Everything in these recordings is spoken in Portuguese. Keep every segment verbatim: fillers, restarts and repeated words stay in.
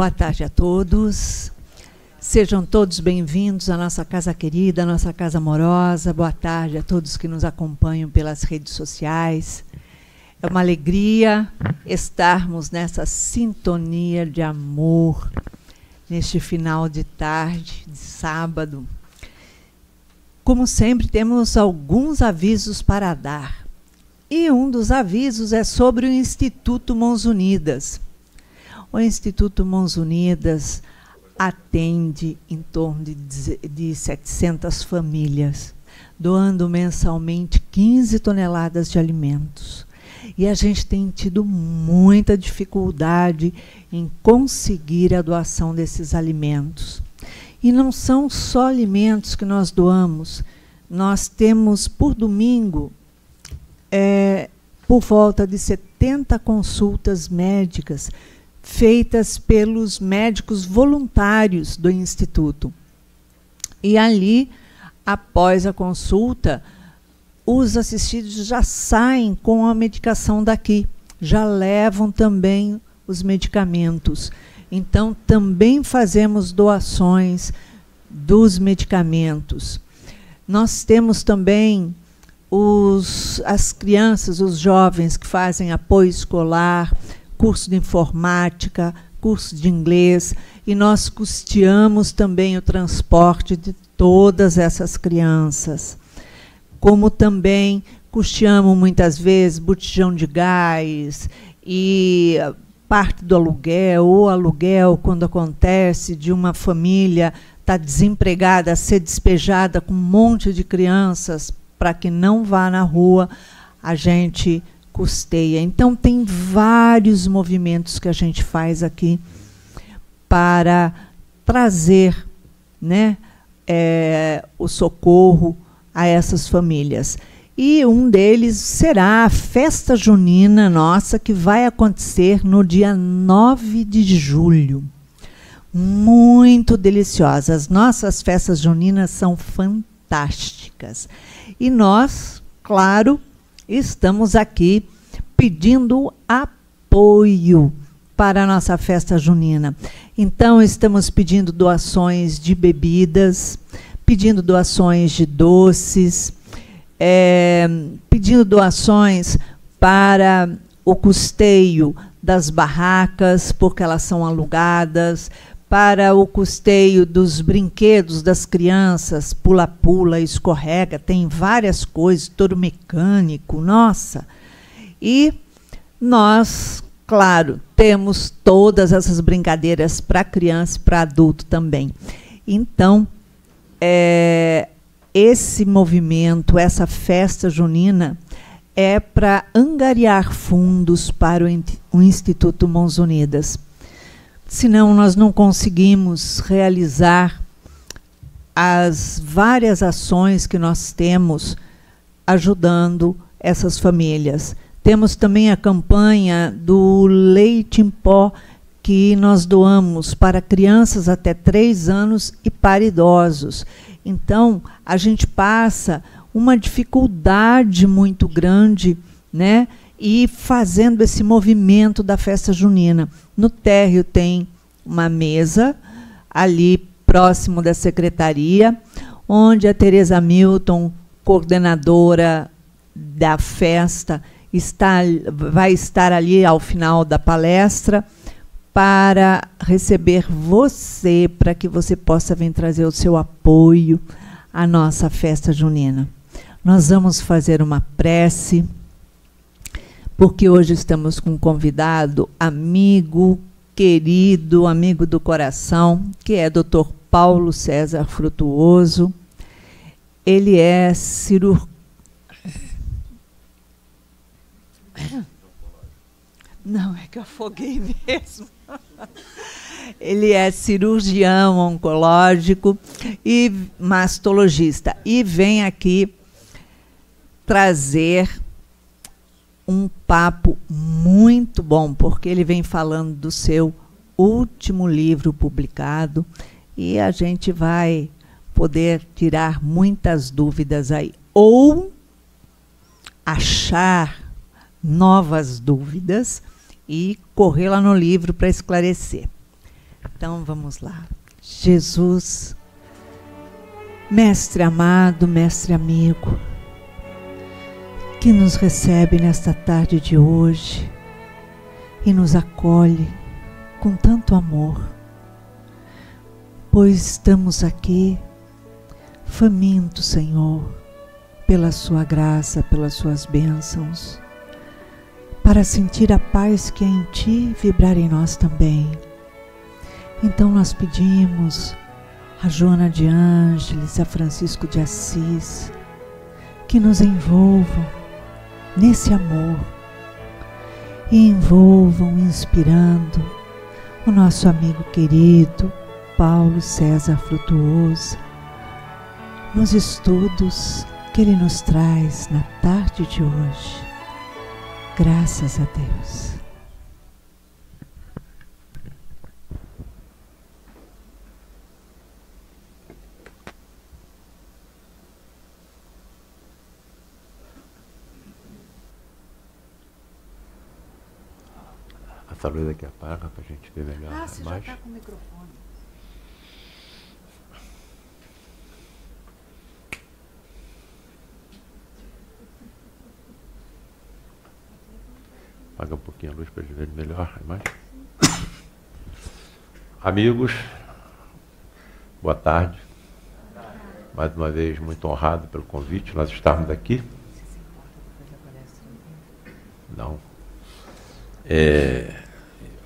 Boa tarde a todos. Sejam todos bem-vindos à nossa casa querida, à nossa casa amorosa. Boa tarde a todos que nos acompanham pelas redes sociais. É uma alegria estarmos nessa sintonia de amor, neste final de tarde, de sábado. Como sempre, temos alguns avisos para dar. E um dos avisos é sobre o Instituto Mãos Unidas. O Instituto Mãos Unidas atende em torno de setecentas famílias, doando mensalmente quinze toneladas de alimentos. E a gente tem tido muita dificuldade em conseguir a doação desses alimentos. E não são só alimentos que nós doamos. Nós temos, por domingo, é, por volta de setenta consultas médicas feitas pelos médicos voluntários do Instituto. E ali, após a consulta, os assistidos já saem com a medicação daqui, já levam também os medicamentos. Então, também fazemos doações dos medicamentos. Nós temos também os, as crianças, os jovens que fazem apoio escolar, curso de informática, curso de inglês, e nós custeamos também o transporte de todas essas crianças. Como também custeamos, muitas vezes, botijão de gás e parte do aluguel, ou aluguel, quando acontece, de uma família estar desempregada, ser despejada com um monte de crianças para que não vá na rua, a gente custeia. Então, tem vários movimentos que a gente faz aqui para trazer, né, é, o socorro a essas famílias. E um deles será a Festa Junina nossa, que vai acontecer no dia nove de julho. Muito deliciosa. As nossas festas juninas são fantásticas. E nós, claro, estamos aqui pedindo apoio para a nossa festa junina. Então, estamos pedindo doações de bebidas, pedindo doações de doces, É, pedindo doações para o custeio das barracas, porque elas são alugadas, para o custeio dos brinquedos das crianças, pula-pula, escorrega, tem várias coisas, touro mecânico, nossa. E nós, claro, temos todas essas brincadeiras para criança e para adulto também. Então, é... esse movimento, essa festa junina, é para angariar fundos para o Instituto Mãos Unidas. Senão, nós não conseguimos realizar as várias ações que nós temos ajudando essas famílias. Temos também a campanha do leite em pó, que nós doamos para crianças até três anos e para idosos. Então, a gente passa uma dificuldade muito grande, né? E fazendo esse movimento da festa junina. No térreo tem uma mesa, ali próximo da secretaria, onde a Tereza Milton, coordenadora da festa, está, vai estar ali ao final da palestra, para receber você, para que você possa vir trazer o seu apoio à nossa festa junina. Nós vamos fazer uma prece, porque hoje estamos com um convidado, amigo, querido, amigo do coração, que é doutor Paulo César Frutuoso. Ele é cirurgião. Não, é que eu afoguei mesmo. Ele é cirurgião oncológico e mastologista. E vem aqui trazer um papo muito bom, porque ele vem falando do seu último livro publicado e a gente vai poder tirar muitas dúvidas aí. Ou achar novas dúvidas e correr lá no livro para esclarecer. Então vamos lá. Jesus, mestre amado, mestre amigo, que nos recebe nesta tarde de hoje e nos acolhe com tanto amor, pois estamos aqui famintos, Senhor, pela sua graça, pelas suas bênçãos, para sentir a paz que é em Ti vibrar em nós também. Então nós pedimos a Joanna de Ângelis, a Francisco de Assis, que nos envolvam nesse amor e envolvam inspirando o nosso amigo querido Paulo César Frutuoso nos estudos que ele nos traz na tarde de hoje. Graças a Deus. Essa luz aqui apaga para a gente ver melhor. Ah, você já está com o microfone. Apaga um pouquinho a luz para a gente ver melhor a imagem. Amigos, boa tarde. Mais uma vez, muito honrado pelo convite, nós estarmos aqui. Não. É...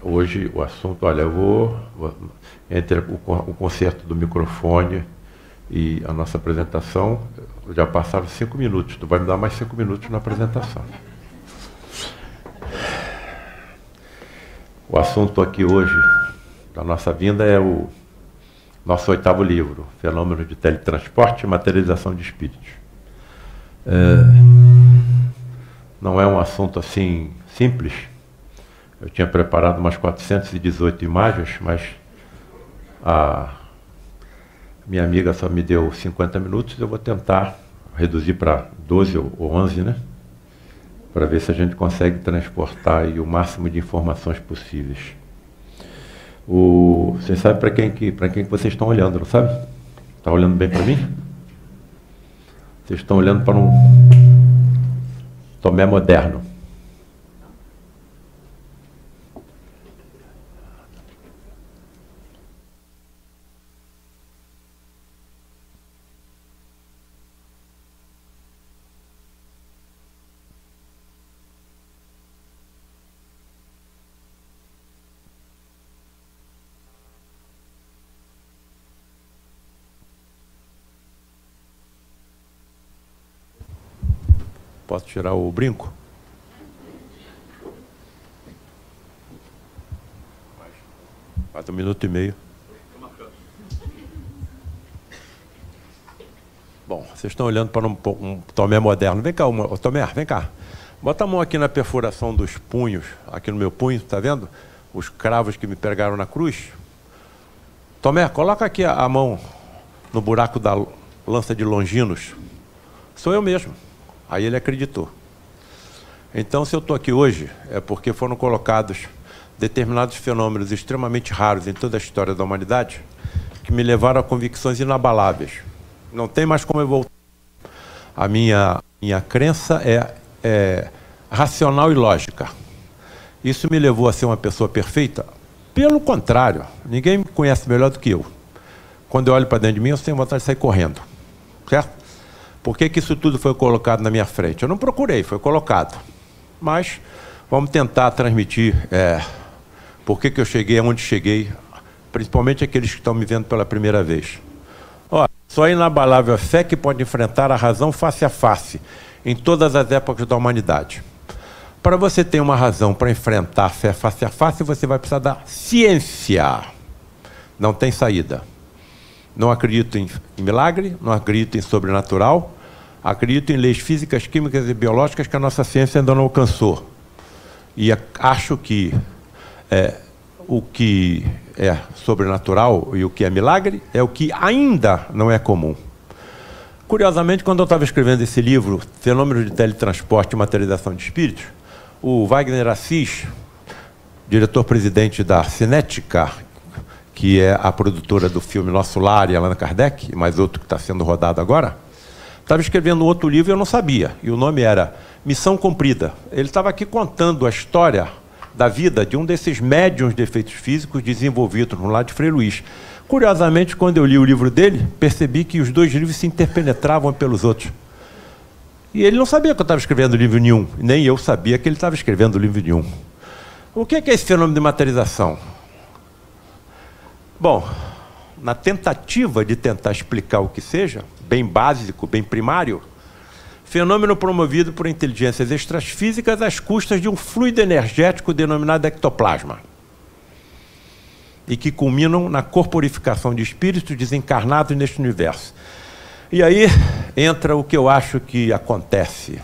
Hoje o assunto, olha, eu vou, vou entre o, o conserto do microfone e a nossa apresentação, já passaram cinco minutos, tu vai me dar mais cinco minutos na apresentação. O assunto aqui hoje da nossa vinda é o nosso oitavo livro, Fenômenos de Teletransporte e Materialização de Espíritos. É, não é um assunto assim simples. Eu tinha preparado umas quatrocentas e dezoito imagens, mas a minha amiga só me deu cinquenta minutos. Eu vou tentar reduzir para doze ou onze, né? Para ver se a gente consegue transportar aí o máximo de informações possíveis. O, vocês sabem para quem que, para quem que vocês estão olhando, não sabe? Está olhando bem para mim? Vocês estão olhando para um Tomé moderno. Posso tirar o brinco? Quatro minutos e meio. Bom, vocês estão olhando para um, um Tomé moderno. Vem cá, uma, Tomé, vem cá. Bota a mão aqui na perfuração dos punhos, aqui no meu punho, tá vendo? Os cravos que me pegaram na cruz. Tomé, coloca aqui a, a mão no buraco da lança de Longinos. Sou eu mesmo. Aí ele acreditou. Então, se eu estou aqui hoje, é porque foram colocados determinados fenômenos extremamente raros em toda a história da humanidade, que me levaram a convicções inabaláveis. Não tem mais como eu voltar. A minha, minha crença é, é racional e lógica. Isso me levou a ser uma pessoa perfeita? Pelo contrário, ninguém me conhece melhor do que eu. Quando eu olho para dentro de mim, eu tenho vontade de sair correndo, certo? Por que que isso tudo foi colocado na minha frente? Eu não procurei, foi colocado. Mas vamos tentar transmitir é, por que que eu cheguei aonde cheguei, principalmente aqueles que estão me vendo pela primeira vez. Ó, só a inabalável a fé que pode enfrentar a razão face a face, em todas as épocas da humanidade. Para você ter uma razão para enfrentar a fé face a face, você vai precisar da ciência. Não tem saída. Não acredito em milagre, não acredito em sobrenatural, acredito em leis físicas, químicas e biológicas que a nossa ciência ainda não alcançou. E acho que é, o que é sobrenatural e o que é milagre é o que ainda não é comum. Curiosamente, quando eu estava escrevendo esse livro, Fenômenos de Teletransporte e Materialização de Espíritos, o Wagner Assis, diretor-presidente da Cinética, que é a produtora do filme Nosso Lar, e Helena Kardec, mais outro que está sendo rodado agora, estava escrevendo outro livro e eu não sabia. E o nome era Missão Cumprida. Ele estava aqui contando a história da vida de um desses médiuns de efeitos físicos desenvolvidos no lar de Frei Luiz. Curiosamente, quando eu li o livro dele, percebi que os dois livros se interpenetravam pelos outros. E ele não sabia que eu estava escrevendo livro nenhum, nem eu sabia que ele estava escrevendo livro nenhum. O que é, que é esse fenômeno de materialização? Bom, na tentativa de tentar explicar o que seja, bem básico, bem primário, fenômeno promovido por inteligências extrafísicas às custas de um fluido energético denominado ectoplasma, e que culminam na corporificação de espíritos desencarnados neste universo. E aí entra o que eu acho que acontece.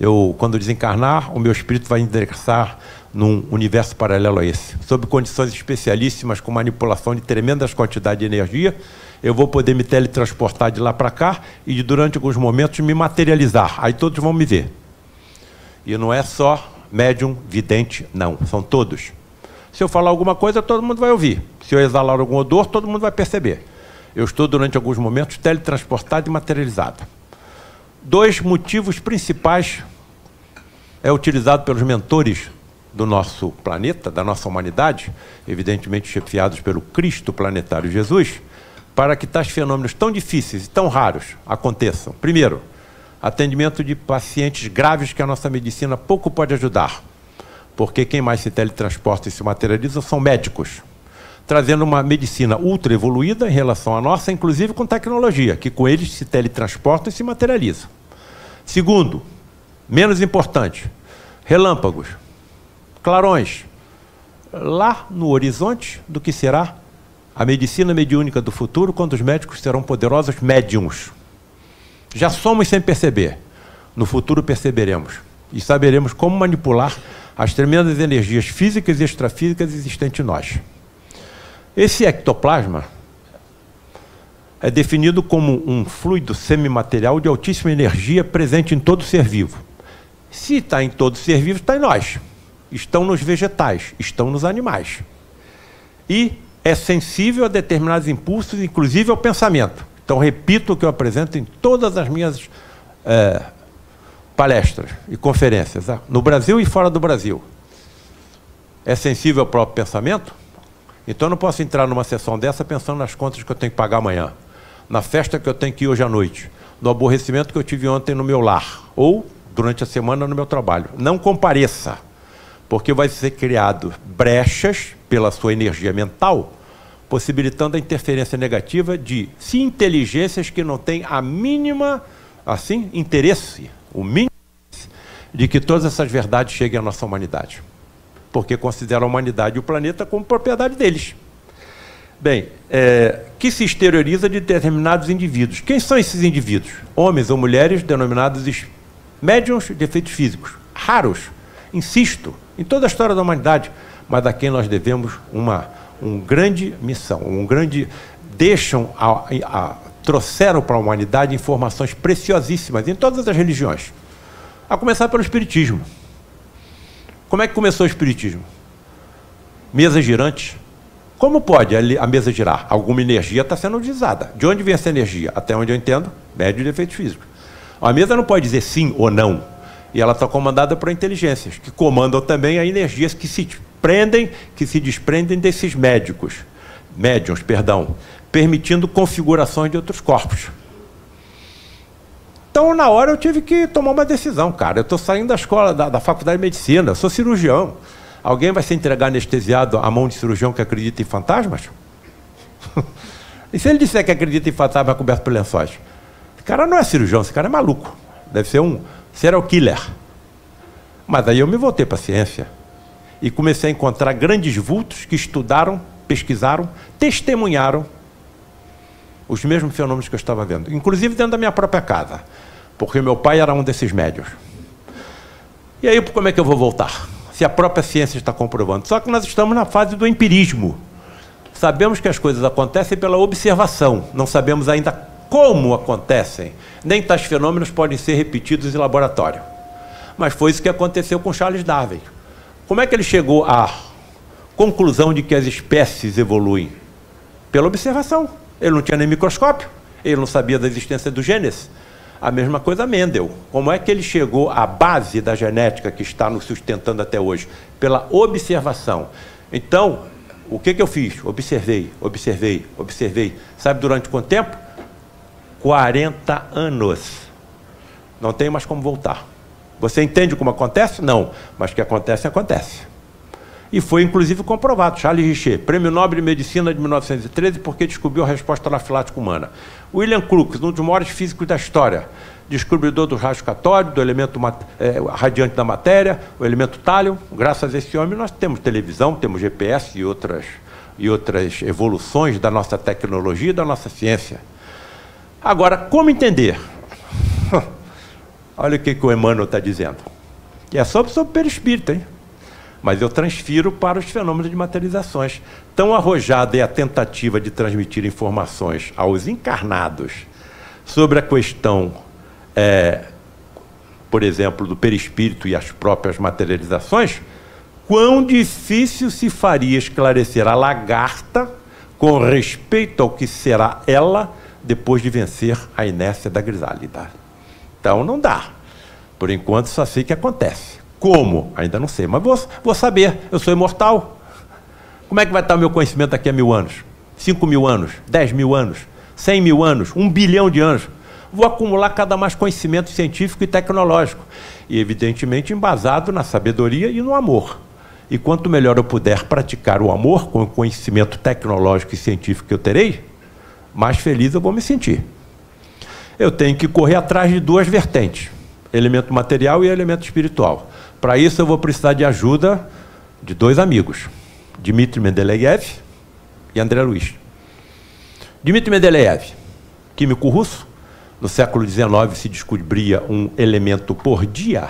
Eu, quando desencarnar, o meu espírito vai ingressar num universo paralelo a esse. Sob condições especialíssimas, com manipulação de tremendas quantidades de energia, eu vou poder me teletransportar de lá para cá e, durante alguns momentos, me materializar. Aí todos vão me ver. E não é só médium, vidente, não. São todos. Se eu falar alguma coisa, todo mundo vai ouvir. Se eu exalar algum odor, todo mundo vai perceber. Eu estou, durante alguns momentos, teletransportado e materializado. Dois motivos principais é utilizado pelos mentores do nosso planeta, da nossa humanidade, evidentemente chefiados pelo Cristo Planetário Jesus, para que tais fenômenos tão difíceis e tão raros aconteçam. Primeiro, atendimento de pacientes graves que a nossa medicina pouco pode ajudar, porque quem mais se teletransporta e se materializa são médicos, trazendo uma medicina ultra evoluída em relação à nossa, inclusive com tecnologia, que com eles se teletransporta e se materializa. Segundo, menos importante, relâmpagos, clarões, lá no horizonte do que será a medicina mediúnica do futuro, quando os médicos serão poderosos médiums. Já somos sem perceber, no futuro perceberemos e saberemos como manipular as tremendas energias físicas e extrafísicas existentes em nós. Esse ectoplasma é definido como um fluido semimaterial de altíssima energia presente em todo ser vivo. Se está em todo ser vivo, está em nós. Estão nos vegetais, estão nos animais. E é sensível a determinados impulsos, inclusive ao pensamento. Então, repito o que eu apresento em todas as minhas é, palestras e conferências, no Brasil e fora do Brasil. É sensível ao próprio pensamento? Então eu não posso entrar numa sessão dessa pensando nas contas que eu tenho que pagar amanhã, na festa que eu tenho que ir hoje à noite, no aborrecimento que eu tive ontem no meu lar, ou durante a semana no meu trabalho. Não compareça, porque vai ser criado brechas pela sua energia mental, possibilitando a interferência negativa de se inteligências que não têm a mínima, assim, interesse, o mínimo de que todas essas verdades cheguem à nossa humanidade, porque consideram a humanidade e o planeta como propriedade deles. Bem, é, que se exterioriza de determinados indivíduos. Quem são esses indivíduos? Homens ou mulheres denominados médiuns de efeitos físicos. Raros, insisto, em toda a história da humanidade, mas a quem nós devemos uma um grande missão, um grande... Deixam, a, a, trouxeram para a humanidade informações preciosíssimas em todas as religiões, a começar pelo Espiritismo. Como é que começou o Espiritismo? Mesas girantes. Como pode a mesa girar? Alguma energia está sendo utilizada. De onde vem essa energia? Até onde eu entendo, médio de efeitos físicos. A mesa não pode dizer sim ou não. E ela está comandada por inteligências, que comandam também a energias que se prendem, que se desprendem desses médicos, médiuns, perdão, permitindo configurações de outros corpos. Então, na hora, eu tive que tomar uma decisão, cara. Eu estou saindo da escola, da, da faculdade de medicina, sou cirurgião. Alguém vai se entregar anestesiado à mão de cirurgião que acredita em fantasmas? E se ele disser que acredita em fantasmas coberto por lençóis? Esse cara não é cirurgião, esse cara é maluco. Deve ser um serial killer. Mas aí eu me voltei para a ciência e comecei a encontrar grandes vultos que estudaram, pesquisaram, testemunharam os mesmos fenômenos que eu estava vendo, inclusive dentro da minha própria casa, porque meu pai era um desses médiuns. E aí, como é que eu vou voltar, se a própria ciência está comprovando? Só que nós estamos na fase do empirismo. Sabemos que as coisas acontecem pela observação, não sabemos ainda como acontecem, nem tais fenômenos podem ser repetidos em laboratório. Mas foi isso que aconteceu com Charles Darwin. Como é que ele chegou a conclusão de que as espécies evoluem? Pela observação. Ele não tinha nem microscópio, ele não sabia da existência do gênese. A mesma coisa Mendel. Como é que ele chegou à base da genética que está nos sustentando até hoje? Pela observação. Então, o que que eu fiz? Observei, observei, observei. Sabe durante quanto tempo? quarenta anos. Não tem mais como voltar. Você entende como acontece? Não. Mas o que acontece, acontece. E foi, inclusive, comprovado. Charles Richet, Prêmio Nobel de Medicina de mil novecentos e treze, porque descobriu a resposta anafilática humana. William Crookes, um dos maiores físicos da história, descobridor do rádio catódico, do elemento eh, radiante da matéria, o elemento tálio. Graças a esse homem, nós temos televisão, temos G P S e outras, e outras evoluções da nossa tecnologia e da nossa ciência. Agora, como entender? Olha o que, que o Emmanuel está dizendo. E é só sobre o perispírito, hein? Mas eu transfiro para os fenômenos de materializações. Tão arrojada é a tentativa de transmitir informações aos encarnados sobre a questão, é, por exemplo, do perispírito e as próprias materializações, quão difícil se faria esclarecer a lagarta com respeito ao que será ela depois de vencer a inércia da grisalidade. Então não dá. Por enquanto só sei que acontece. Como? Ainda não sei, mas vou, vou saber. Eu sou imortal. Como é que vai estar o meu conhecimento daqui a mil anos? Cinco mil anos? Dez mil anos? Cem mil anos? Um bilhão de anos? Vou acumular cada mais conhecimento científico e tecnológico. E, evidentemente, embasado na sabedoria e no amor. E quanto melhor eu puder praticar o amor com o conhecimento tecnológico e científico que eu terei, mais feliz eu vou me sentir. Eu tenho que correr atrás de duas vertentes. Elemento material e elemento espiritual. Para isso eu vou precisar de ajuda de dois amigos, Dmitri Mendeleev e André Luiz. Dmitri Mendeleev, químico russo, no século dezenove se descobria um elemento por dia,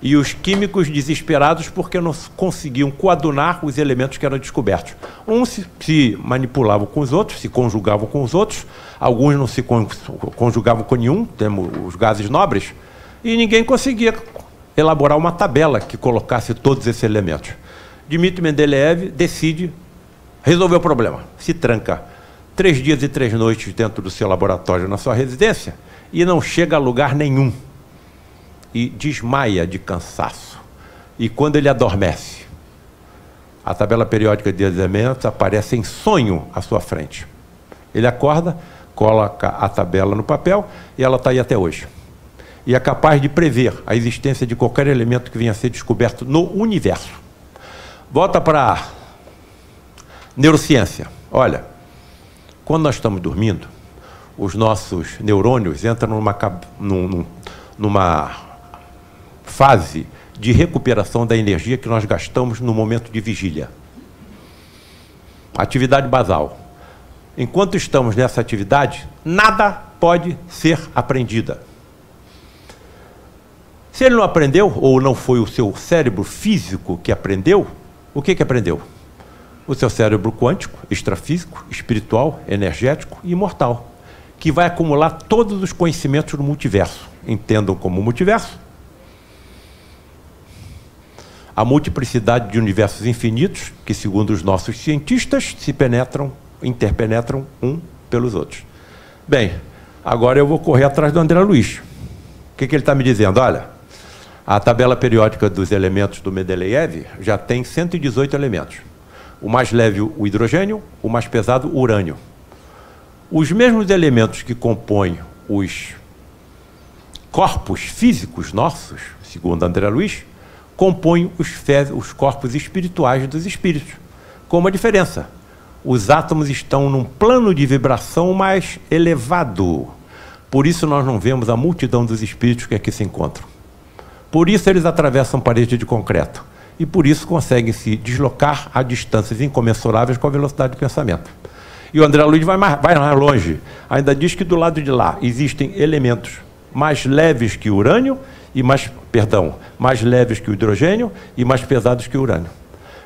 e os químicos desesperados porque não conseguiam coadunar os elementos que eram descobertos. Uns se, se manipulavam com os outros, se conjugavam com os outros, alguns não se con, conjugavam com nenhum, temos os gases nobres, e ninguém conseguia elaborar uma tabela que colocasse todos esses elementos. Dmitri Mendeleev decide resolver o problema, se tranca três dias e três noites dentro do seu laboratório, na sua residência, e não chega a lugar nenhum. E desmaia de cansaço. E quando ele adormece, a tabela periódica de elementos aparece em sonho à sua frente. Ele acorda, coloca a tabela no papel e ela está aí até hoje. E é capaz de prever a existência de qualquer elemento que venha a ser descoberto no universo. Volta para a neurociência. Olha, quando nós estamos dormindo, os nossos neurônios entram numa, num, num, numa fase de recuperação da energia que nós gastamos no momento de vigília. Atividade basal. Enquanto estamos nessa atividade, nada pode ser aprendida. Se ele não aprendeu, ou não foi o seu cérebro físico que aprendeu, o que que aprendeu? O seu cérebro quântico, extrafísico, espiritual, energético e imortal, que vai acumular todos os conhecimentos do multiverso. Entendam como multiverso a multiplicidade de universos infinitos que, segundo os nossos cientistas, se penetram, interpenetram um pelos outros. Bem, agora eu vou correr atrás do André Luiz. O que que ele está me dizendo? Olha, a tabela periódica dos elementos do Mendeleev já tem cento e dezoito elementos. O mais leve, o hidrogênio, o mais pesado, o urânio. Os mesmos elementos que compõem os corpos físicos nossos, segundo André Luiz, compõem os, os corpos espirituais dos espíritos. Com uma diferença: os átomos estão num plano de vibração mais elevado. Por isso nós não vemos a multidão dos espíritos que aqui se encontram. Por isso eles atravessam parede de concreto. E por isso conseguem se deslocar a distâncias incomensuráveis com a velocidade do pensamento. E o André Luiz vai mais, vai mais longe. Ainda diz que do lado de lá existem elementos mais leves que o urânio e mais, perdão, mais leves que o hidrogênio e mais pesados que o urânio.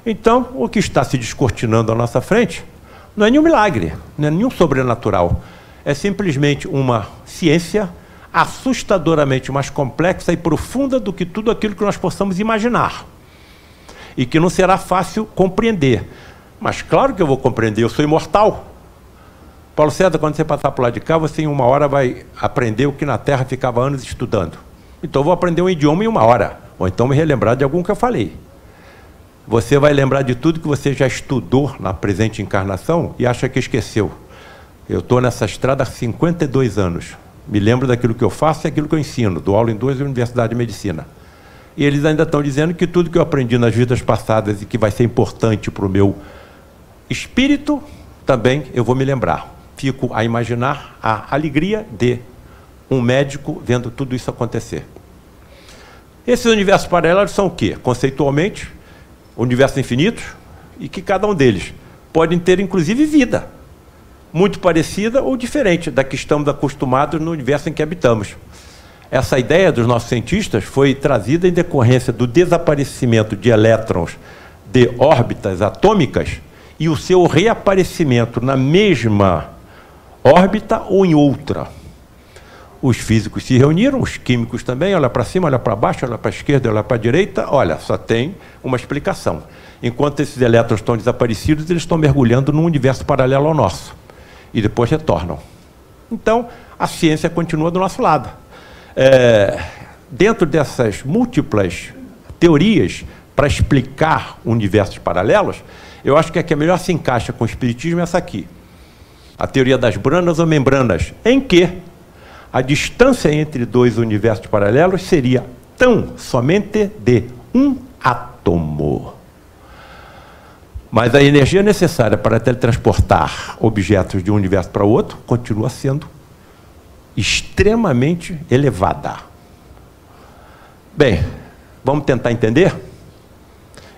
Então, o que está se descortinando à nossa frente não é nenhum milagre, não é nenhum sobrenatural. É simplesmente uma ciência assustadoramente mais complexa e profunda do que tudo aquilo que nós possamos imaginar. e que não será fácil compreender. Mas claro que eu vou compreender, eu sou imortal. Paulo César, quando você passar por lá de cá, você em uma hora vai aprender o que na Terra ficava anos estudando. Então eu vou aprender um idioma em uma hora, ou então me relembrar de algum que eu falei. Você vai lembrar de tudo que você já estudou na presente encarnação e acha que esqueceu. Eu estou nessa estrada há cinquenta e dois anos. Me lembro daquilo que eu faço e aquilo que eu ensino. Dou aula em duas universidades de medicina. E eles ainda estão dizendo que tudo que eu aprendi nas vidas passadas e que vai ser importante para o meu espírito, também eu vou me lembrar. Fico a imaginar a alegria de um médico vendo tudo isso acontecer. Esses universos paralelos são o quê? Conceitualmente, universos infinitos, e que cada um deles pode ter, inclusive, vida muito parecida ou diferente da que estamos acostumados no universo em que habitamos. Essa ideia dos nossos cientistas foi trazida em decorrência do desaparecimento de elétrons de órbitas atômicas e o seu reaparecimento na mesma órbita ou em outra. Os físicos se reuniram, os químicos também, olha para cima, olha para baixo, olha para a esquerda, olha para a direita, olha, só tem uma explicação. Enquanto esses elétrons estão desaparecidos, eles estão mergulhando num universo paralelo ao nosso. E depois retornam. Então, a ciência continua do nosso lado. É, dentro dessas múltiplas teorias para explicar universos paralelos, eu acho que a que melhor se encaixa com o Espiritismo é essa aqui. A teoria das branas ou membranas, em que a distância entre dois universos paralelos seria tão somente de um átomo. Mas a energia necessária para teletransportar objetos de um universo para o outro continua sendo extremamente elevada. Bem, vamos tentar entender?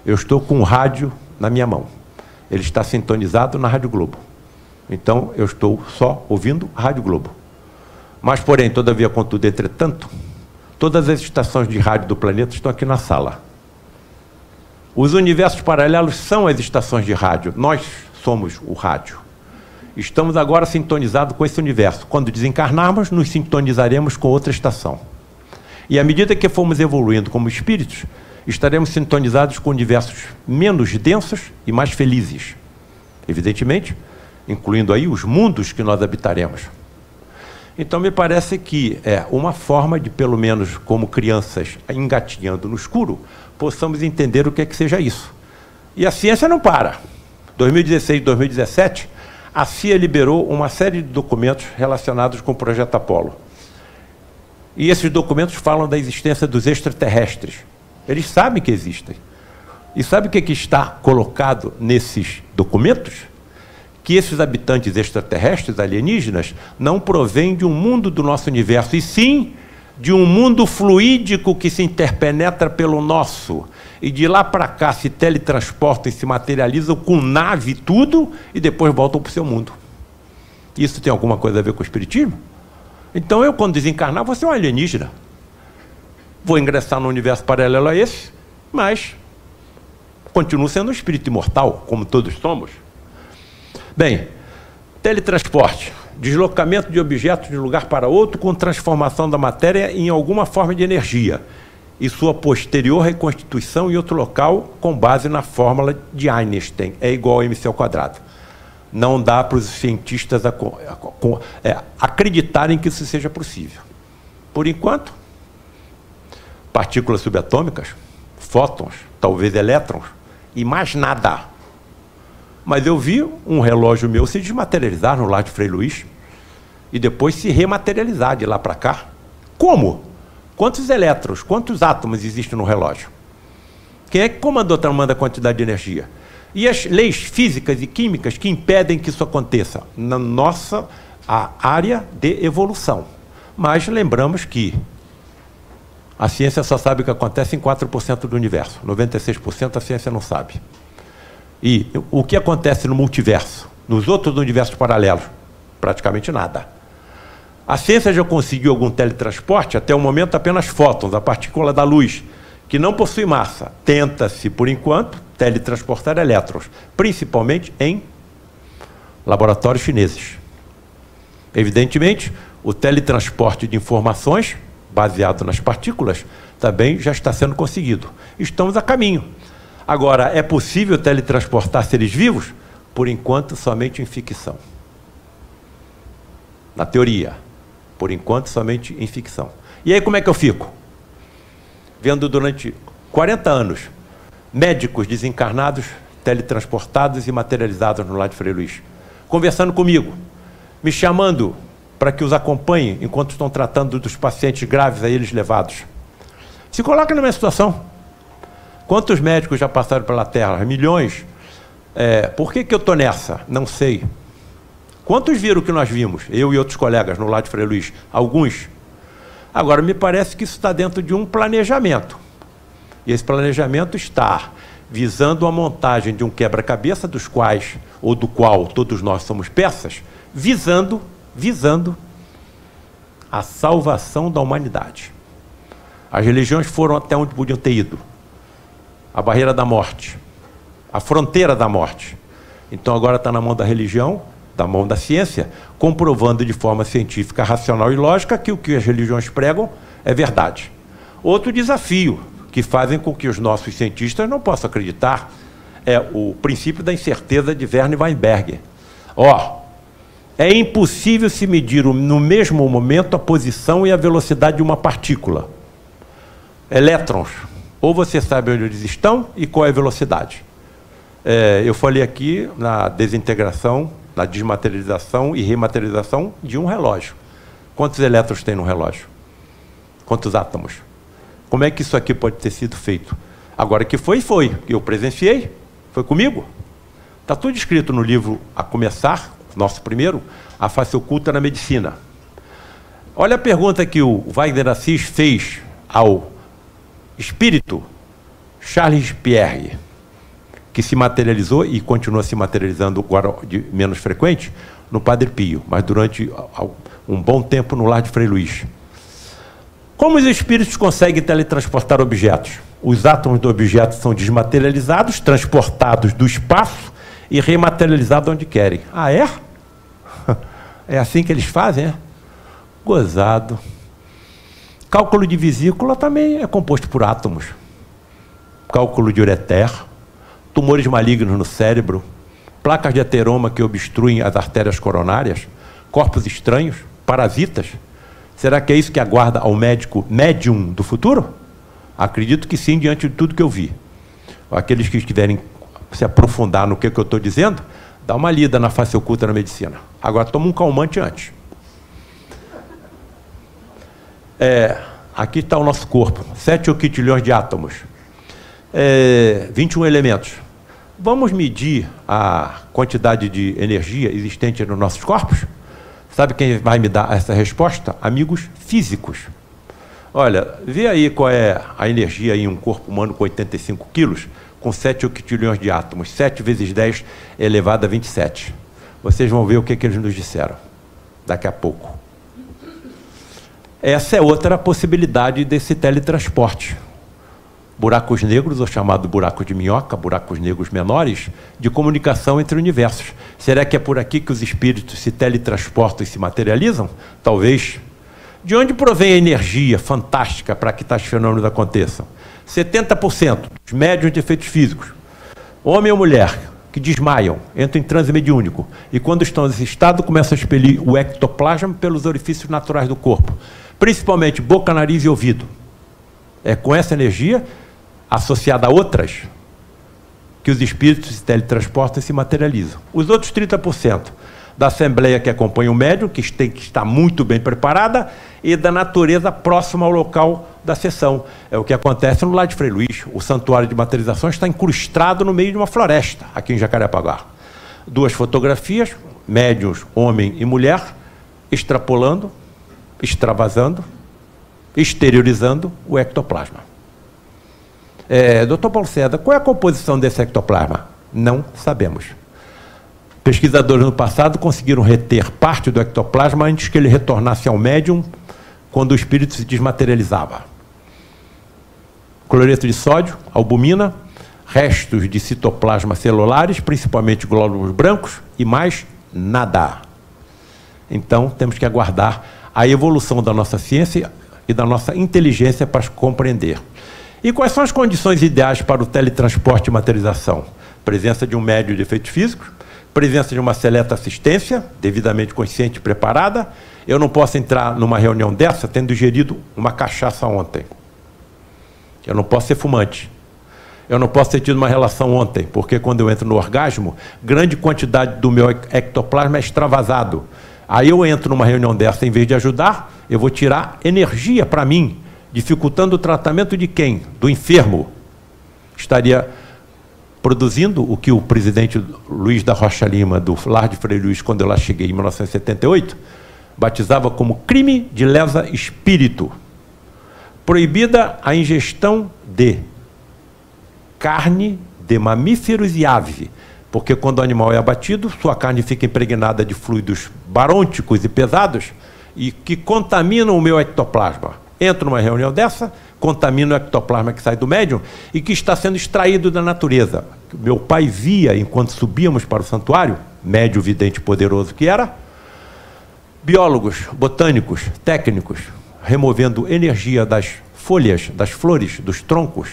Eu estou com um rádio na minha mão. Ele está sintonizado na Rádio Globo. Então, eu estou só ouvindo a Rádio Globo. Mas, porém, todavia, contudo, entretanto, todas as estações de rádio do planeta estão aqui na sala. Os universos paralelos são as estações de rádio. Nós somos o rádio. Estamos agora sintonizados com esse universo. Quando desencarnarmos, nos sintonizaremos com outra estação. E à medida que formos evoluindo como espíritos, estaremos sintonizados com universos menos densos e mais felizes. Evidentemente, incluindo aí os mundos que nós habitaremos. Então, me parece que é uma forma de, pelo menos como crianças engatinhando no escuro, possamos entender o que é que seja isso. E a ciência não para. dois mil e dezesseis, dois mil e dezessete, a C I A liberou uma série de documentos relacionados com o Projeto Apolo. E esses documentos falam da existência dos extraterrestres. Eles sabem que existem. E sabe o que é que está colocado nesses documentos? Que esses habitantes extraterrestres, alienígenas, não provêm de um mundo do nosso universo, e sim de um mundo fluídico que se interpenetra pelo nosso, e de lá para cá se teletransportam e se materializam com nave e tudo, e depois voltam para o seu mundo. Isso tem alguma coisa a ver com o Espiritismo? Então eu, quando desencarnar, vou ser um alienígena. Vou ingressar no universo paralelo a esse, mas continuo sendo um espírito imortal, como todos somos. Bem, teletransporte. Deslocamento de objetos de um lugar para outro com transformação da matéria em alguma forma de energia e sua posterior reconstituição em outro local com base na fórmula de Einstein, é igual a M C ao quadrado. Não dá para os cientistas acreditarem que isso seja possível. Por enquanto, partículas subatômicas, fótons, talvez elétrons e mais nada. Mas eu vi um relógio meu se desmaterializar no lar de Frei Luiz e depois se rematerializar de lá para cá. Como? Quantos elétrons, quantos átomos existem no relógio? Quem é que comandou tamanha quantidade de energia? E as leis físicas e químicas que impedem que isso aconteça? Na nossa a área de evolução. Mas lembramos que a ciência só sabe o que acontece em quatro por cento do universo. noventa e seis por cento a ciência não sabe. E o que acontece no multiverso, nos outros universos paralelos? Praticamente nada. A ciência já conseguiu algum teletransporte? Até o momento, apenas fótons, a partícula da luz, que não possui massa. Tenta-se, por enquanto, teletransportar elétrons, principalmente em laboratórios chineses. Evidentemente, o teletransporte de informações, baseado nas partículas, também já está sendo conseguido. Estamos a caminho. Agora, é possível teletransportar seres vivos? Por enquanto, somente em ficção. Na teoria. Por enquanto, somente em ficção. E aí, como é que eu fico? Vendo durante quarenta anos médicos desencarnados, teletransportados e materializados no lar de Frei Luiz, conversando comigo, me chamando para que os acompanhe enquanto estão tratando dos pacientes graves a eles levados. Se coloca na minha situação. Quantos médicos já passaram pela Terra? Milhões. É, por que que eu estou nessa? Não sei. Quantos viram o que nós vimos? Eu e outros colegas no lar de Frei Luiz. Alguns. Agora, me parece que isso está dentro de um planejamento. E esse planejamento está visando a montagem de um quebra-cabeça dos quais, ou do qual todos nós somos peças, visando, visando a salvação da humanidade. As religiões foram até onde podiam ter ido. A barreira da morte. A fronteira da morte. Então agora está na mão da religião, da mão da ciência, comprovando de forma científica, racional e lógica que o que as religiões pregam é verdade. Outro desafio que fazem com que os nossos cientistas não possam acreditar é o princípio da incerteza de Werner Heisenberg. Ó, é impossível se medir no mesmo momento a posição e a velocidade de uma partícula. Elétrons. Ou você sabe onde eles estão e qual é a velocidade. É, eu falei aqui na desintegração, na desmaterialização e rematerialização de um relógio. Quantos elétrons tem no relógio? Quantos átomos? Como é que isso aqui pode ter sido feito? Agora que foi, foi. Eu presenciei, foi comigo. Está tudo escrito no livro, a começar, nosso primeiro, A Face Oculta na Medicina. Olha a pergunta que o Wagner Assis fez ao espírito Charles Pierre, que se materializou e continua se materializando agora de menos frequente no Padre Pio, mas durante um bom tempo no lar de Frei Luiz. Como os espíritos conseguem teletransportar objetos? Os átomos do objeto são desmaterializados, transportados do espaço e rematerializados onde querem. Ah, é? É assim que eles fazem, é? Gozado. Cálculo de vesícula também é composto por átomos. Cálculo de ureter, tumores malignos no cérebro, placas de ateroma que obstruem as artérias coronárias, corpos estranhos, parasitas. Será que é isso que aguarda ao médico médium do futuro? Acredito que sim, diante de tudo que eu vi. Aqueles que estiverem se aprofundar no que, que eu estou dizendo, dá uma lida na Face Oculta na Medicina. Agora toma um calmante antes. É, aqui está o nosso corpo, sete octilhões de átomos, é, vinte e um elementos. Vamos medir a quantidade de energia existente nos nossos corpos? Sabe quem vai me dar essa resposta? Amigos físicos. Olha, vê aí qual é a energia em um corpo humano com oitenta e cinco quilos, com sete octilhões de átomos, sete vezes dez elevado a vinte e sete. Vocês vão ver o que, que eles nos disseram daqui a pouco. Essa é outra possibilidade desse teletransporte. Buracos negros, ou chamado buraco de minhoca, buracos negros menores, de comunicação entre universos. Será que é por aqui que os espíritos se teletransportam e se materializam? Talvez. De onde provém a energia fantástica para que tais fenômenos aconteçam? setenta por cento dos médiuns de efeitos físicos, homem ou mulher, que desmaiam, entram em transe mediúnico, e quando estão nesse estado, começam a expelir o ectoplasma pelos orifícios naturais do corpo. Principalmente boca, nariz e ouvido. É com essa energia, associada a outras, que os espíritos se teletransportam e se materializam. Os outros trinta por cento da assembleia que acompanha o médium, que tem que estar muito bem preparada, e da natureza próxima ao local da sessão. É o que acontece no lar de Frei Luiz. O santuário de materialização está incrustado no meio de uma floresta, aqui em Jacarepaguá. Duas fotografias, médiuns, homem e mulher, extrapolando, extravasando, exteriorizando o ectoplasma. É, doutor Paulo César, qual é a composição desse ectoplasma? Não sabemos. Pesquisadores no passado conseguiram reter parte do ectoplasma antes que ele retornasse ao médium quando o espírito se desmaterializava. Cloreto de sódio, albumina, restos de citoplasma celulares, principalmente glóbulos brancos, e mais nada. Então, temos que aguardar a evolução da nossa ciência e da nossa inteligência para compreender. E quais são as condições ideais para o teletransporte e materialização? Presença de um médium de efeitos físicos, presença de uma seleta assistência, devidamente consciente e preparada. Eu não posso entrar numa reunião dessa tendo ingerido uma cachaça ontem. Eu não posso ser fumante. Eu não posso ter tido uma relação ontem, porque quando eu entro no orgasmo, grande quantidade do meu ectoplasma é extravasado. Aí eu entro numa reunião dessa, em vez de ajudar, eu vou tirar energia para mim, dificultando o tratamento de quem? Do enfermo. Estaria produzindo o que o presidente Luiz da Rocha Lima, do Lar de Frei Luiz, quando eu lá cheguei em mil novecentos e setenta e oito, batizava como crime de lesa espírito. Proibida a ingestão de carne de mamíferos e ave, porque quando o animal é abatido, sua carne fica impregnada de fluidos barônticos e pesados e que contaminam o meu ectoplasma. Entro numa reunião dessa, contamino o ectoplasma que sai do médium e que está sendo extraído da natureza. Meu pai via, enquanto subíamos para o santuário, médium vidente poderoso que era, biólogos, botânicos, técnicos, removendo energia das folhas, das flores, dos troncos,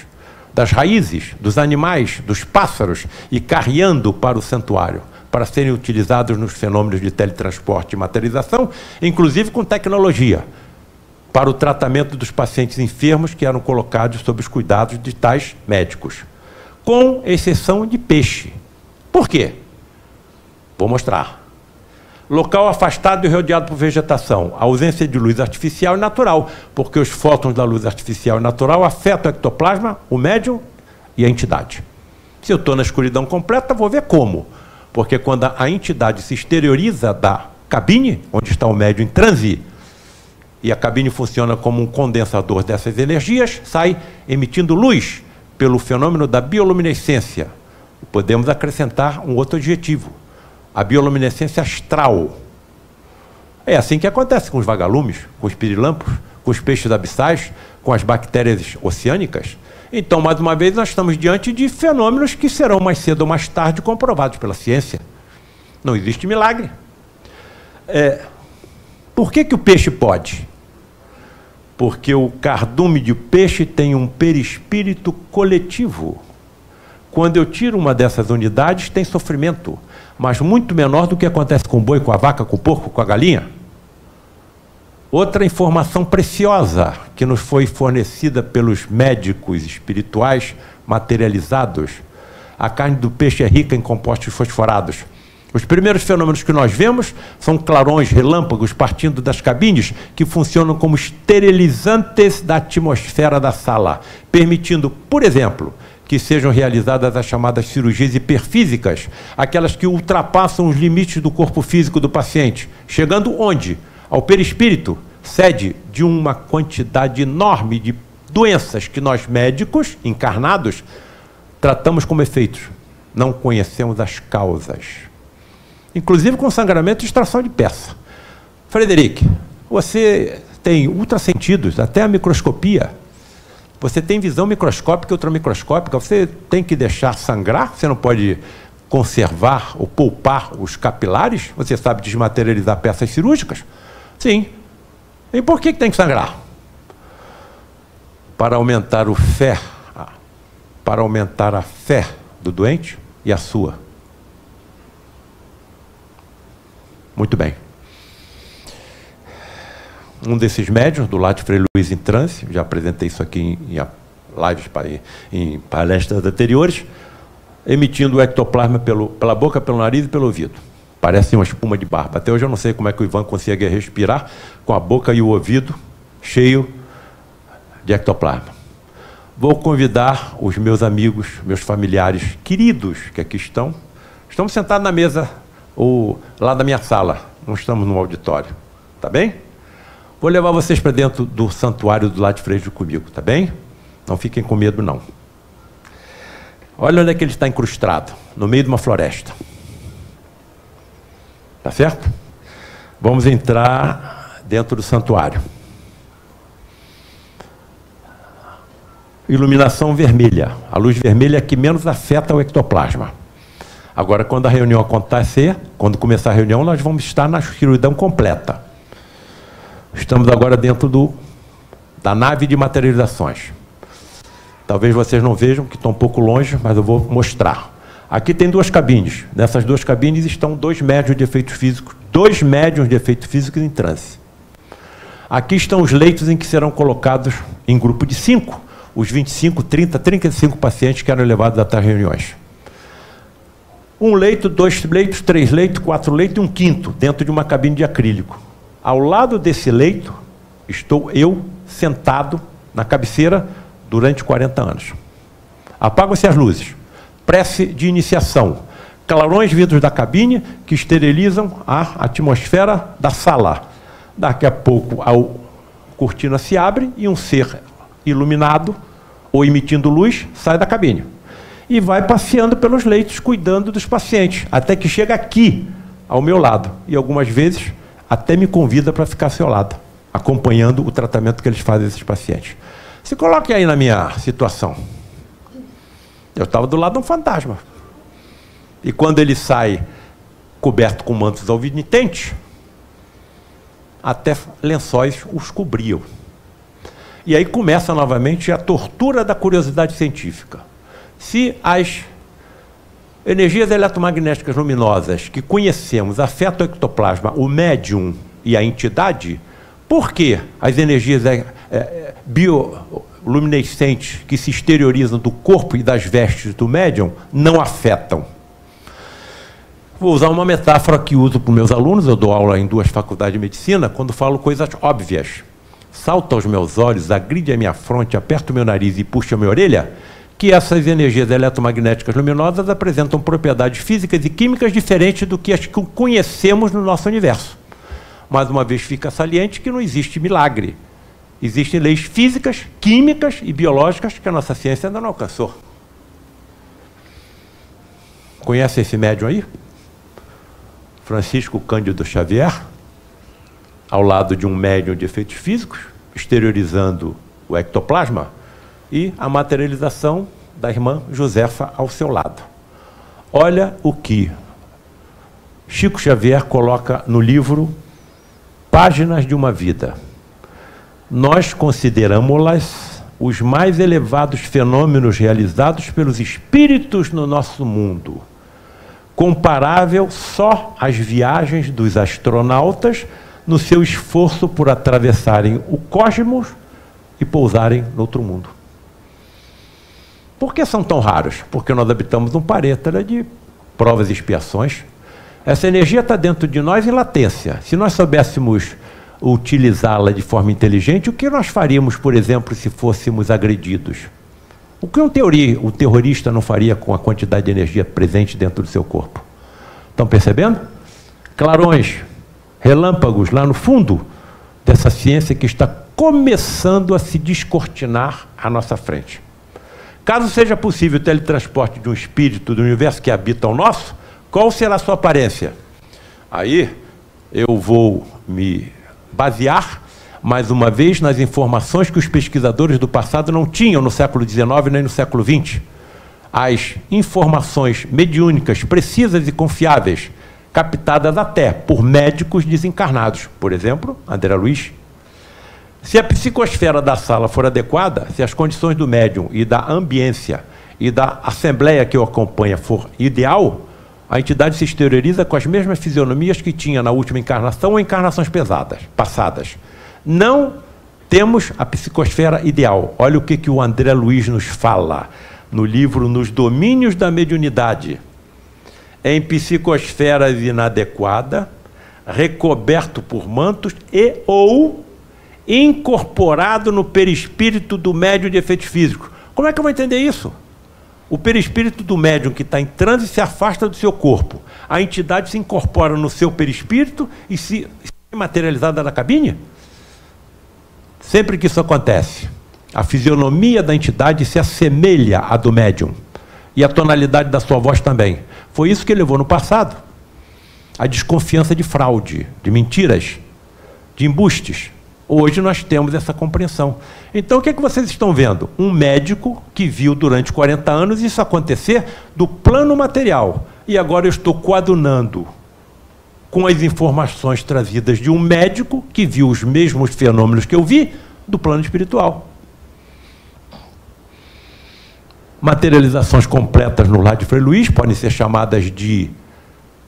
das raízes, dos animais, dos pássaros e carreando para o santuário, para serem utilizados nos fenômenos de teletransporte e materialização, inclusive com tecnologia, para o tratamento dos pacientes enfermos que eram colocados sob os cuidados de tais médicos, com exceção de peixe. Por quê? Vou mostrar. Local afastado e rodeado por vegetação, ausência de luz artificial e natural, porque os fótons da luz artificial e natural afetam o ectoplasma, o médium e a entidade. Se eu estou na escuridão completa, vou ver como. Porque quando a entidade se exterioriza da cabine, onde está o médium em transe, e a cabine funciona como um condensador dessas energias, sai emitindo luz pelo fenômeno da bioluminescência. Podemos acrescentar um outro adjetivo. A bioluminescência astral. É assim que acontece com os vagalumes, com os pirilampos, com os peixes abissais, com as bactérias oceânicas. Então, mais uma vez, nós estamos diante de fenômenos que serão mais cedo ou mais tarde comprovados pela ciência. Não existe milagre. É, por que que o peixe pode? Porque o cardume de peixe tem um perispírito coletivo. Quando eu tiro uma dessas unidades, tem sofrimento, mas muito menor do que acontece com o boi, com a vaca, com o porco, com a galinha. Outra informação preciosa que nos foi fornecida pelos médicos espirituais materializados. A carne do peixe é rica em compostos fosforados. Os primeiros fenômenos que nós vemos são clarões, relâmpagos, partindo das cabines, que funcionam como esterilizantes da atmosfera da sala, permitindo, por exemplo, que sejam realizadas as chamadas cirurgias hiperfísicas, aquelas que ultrapassam os limites do corpo físico do paciente, chegando onde? Ao perispírito, sede de uma quantidade enorme de doenças que nós médicos, encarnados, tratamos como efeitos. Não conhecemos as causas. Inclusive com sangramento e extração de peça. Frederick, você tem ultrassentidos, até a microscopia. Você tem visão microscópica e ultramicroscópica, você tem que deixar sangrar, você não pode conservar ou poupar os capilares, você sabe desmaterializar peças cirúrgicas? Sim. E por que que tem que sangrar? Para aumentar o fé, para aumentar a fé do doente e a sua. Muito bem. Um desses médiuns, do lado de Frei Luiz em transe, já apresentei isso aqui em, em lives, em palestras anteriores, emitindo o ectoplasma pelo, pela boca, pelo nariz e pelo ouvido. Parece uma espuma de barba. Até hoje eu não sei como é que o Ivan consegue respirar com a boca e o ouvido cheio de ectoplasma. Vou convidar os meus amigos, meus familiares queridos que aqui estão. Estamos sentados na mesa, ou lá da minha sala, não estamos no auditório, tá bem? Vou levar vocês para dentro do santuário do lado de Frei Luiz comigo, tá bem? Não fiquem com medo, não. Olha onde é que ele está incrustado, no meio de uma floresta. Tá certo? Vamos entrar dentro do santuário. Iluminação vermelha. A luz vermelha é que menos afeta o ectoplasma. Agora, quando a reunião acontecer, quando começar a reunião, nós vamos estar na escuridão completa. Estamos agora dentro do, da nave de materializações. Talvez vocês não vejam, que estão um pouco longe, mas eu vou mostrar. Aqui tem duas cabines. Nessas duas cabines estão dois médiuns de efeitos físicos, dois médiuns de efeitos físicos em transe. Aqui estão os leitos em que serão colocados em grupo de cinco, os vinte e cinco, trinta, trinta e cinco pacientes que eram levados até as reuniões. Um leito, dois leitos, três leitos, quatro leitos e um quinto, dentro de uma cabine de acrílico. Ao lado desse leito, estou eu sentado na cabeceira durante quarenta anos. Apagam-se as luzes. Prece de iniciação. Clarões vindos da cabine que esterilizam a atmosfera da sala. Daqui a pouco a cortina se abre e um ser iluminado ou emitindo luz sai da cabine. E vai passeando pelos leitos, cuidando dos pacientes, até que chega aqui, ao meu lado. E algumas vezes até me convida para ficar ao seu lado, acompanhando o tratamento que eles fazem desses pacientes. Se coloque aí na minha situação. Eu estava do lado de um fantasma. E quando ele sai coberto com mantos alvinitentes, até lençóis os cobriam. E aí começa novamente a tortura da curiosidade científica. Se as energias eletromagnéticas luminosas que conhecemos afetam o ectoplasma, o médium e a entidade, por que as energias bioluminescentes que se exteriorizam do corpo e das vestes do médium não afetam? Vou usar uma metáfora que uso para os meus alunos. Eu dou aula em duas faculdades de medicina. Quando falo coisas óbvias, salta aos meus olhos, agride a minha fronte, aperta o meu nariz e puxa a minha orelha, que essas energias eletromagnéticas luminosas apresentam propriedades físicas e químicas diferentes do que as que conhecemos no nosso universo. Mais uma vez fica saliente que não existe milagre. Existem leis físicas, químicas e biológicas que a nossa ciência ainda não alcançou. Conhece esse médium aí? Francisco Cândido Xavier, ao lado de um médium de efeitos físicos, exteriorizando o ectoplasma, e a materialização da irmã Josefa ao seu lado. Olha o que Chico Xavier coloca no livro Páginas de uma Vida. Nós consideramos-las os mais elevados fenômenos realizados pelos espíritos no nosso mundo, comparável só às viagens dos astronautas no seu esforço por atravessarem o cosmos e pousarem no outro mundo. Por que são tão raros? Porque nós habitamos um planeta de provas e expiações. Essa energia está dentro de nós em latência. Se nós soubéssemos utilizá-la de forma inteligente, o que nós faríamos, por exemplo, se fôssemos agredidos? O que um teoria, o terrorista não faria com a quantidade de energia presente dentro do seu corpo? Estão percebendo? Clarões, relâmpagos lá no fundo dessa ciência que está começando a se descortinar à nossa frente. Caso seja possível o teletransporte de um espírito do universo que habita o nosso, qual será a sua aparência? Aí eu vou me basear mais uma vez nas informações que os pesquisadores do passado não tinham no século dezenove nem no século vinte. As informações mediúnicas precisas e confiáveis, captadas até por médicos desencarnados, por exemplo, André Luiz. Se a psicosfera da sala for adequada, se as condições do médium e da ambiência e da assembleia que o acompanha for ideal, a entidade se exterioriza com as mesmas fisionomias que tinha na última encarnação ou encarnações pesadas, passadas. Não temos a psicosfera ideal. Olha o que, que o André Luiz nos fala no livro Nos Domínios da Mediunidade. Em psicosfera inadequada, recoberto por mantos e ou incorporado no perispírito do médium de efeitos físicos. Como é que eu vou entender isso? O perispírito do médium que está em transe se afasta do seu corpo. A entidade se incorpora no seu perispírito e se, se é materializada na cabine? Sempre que isso acontece, a fisionomia da entidade se assemelha à do médium. E a tonalidade da sua voz também. Foi isso que levou no passado a desconfiança de fraude, de mentiras, de embustes. Hoje nós temos essa compreensão. Então o que é que vocês estão vendo? Um médico que viu durante quarenta anos isso acontecer do plano material. E agora eu estou coadunando com as informações trazidas de um médico que viu os mesmos fenômenos que eu vi do plano espiritual. materializações completas no lar de Frei Luiz, podem ser chamadas de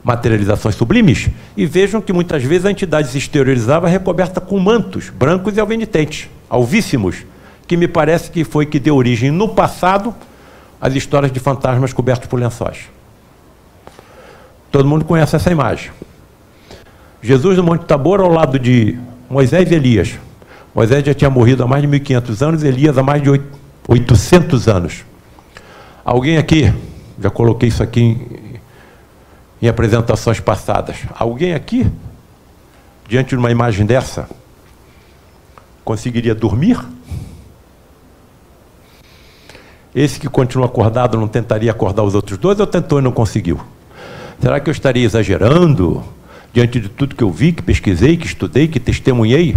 materializações sublimes, e vejam que muitas vezes a entidade se exteriorizava recoberta com mantos brancos e alvinitentes, alvíssimos, que me parece que foi que deu origem no passado às histórias de fantasmas cobertos por lençóis. Todo mundo conhece essa imagem. Jesus no Monte Tabor, ao lado de Moisés e Elias. Moisés já tinha morrido há mais de mil e quinhentos anos, Elias há mais de oitocentos anos. Alguém aqui, já coloquei isso aqui em, em apresentações passadas, alguém aqui, diante de uma imagem dessa, conseguiria dormir? Esse que continua acordado não tentaria acordar os outros dois, ou tentou e não conseguiu? Será que eu estaria exagerando, diante de tudo que eu vi, que pesquisei, que estudei, que testemunhei,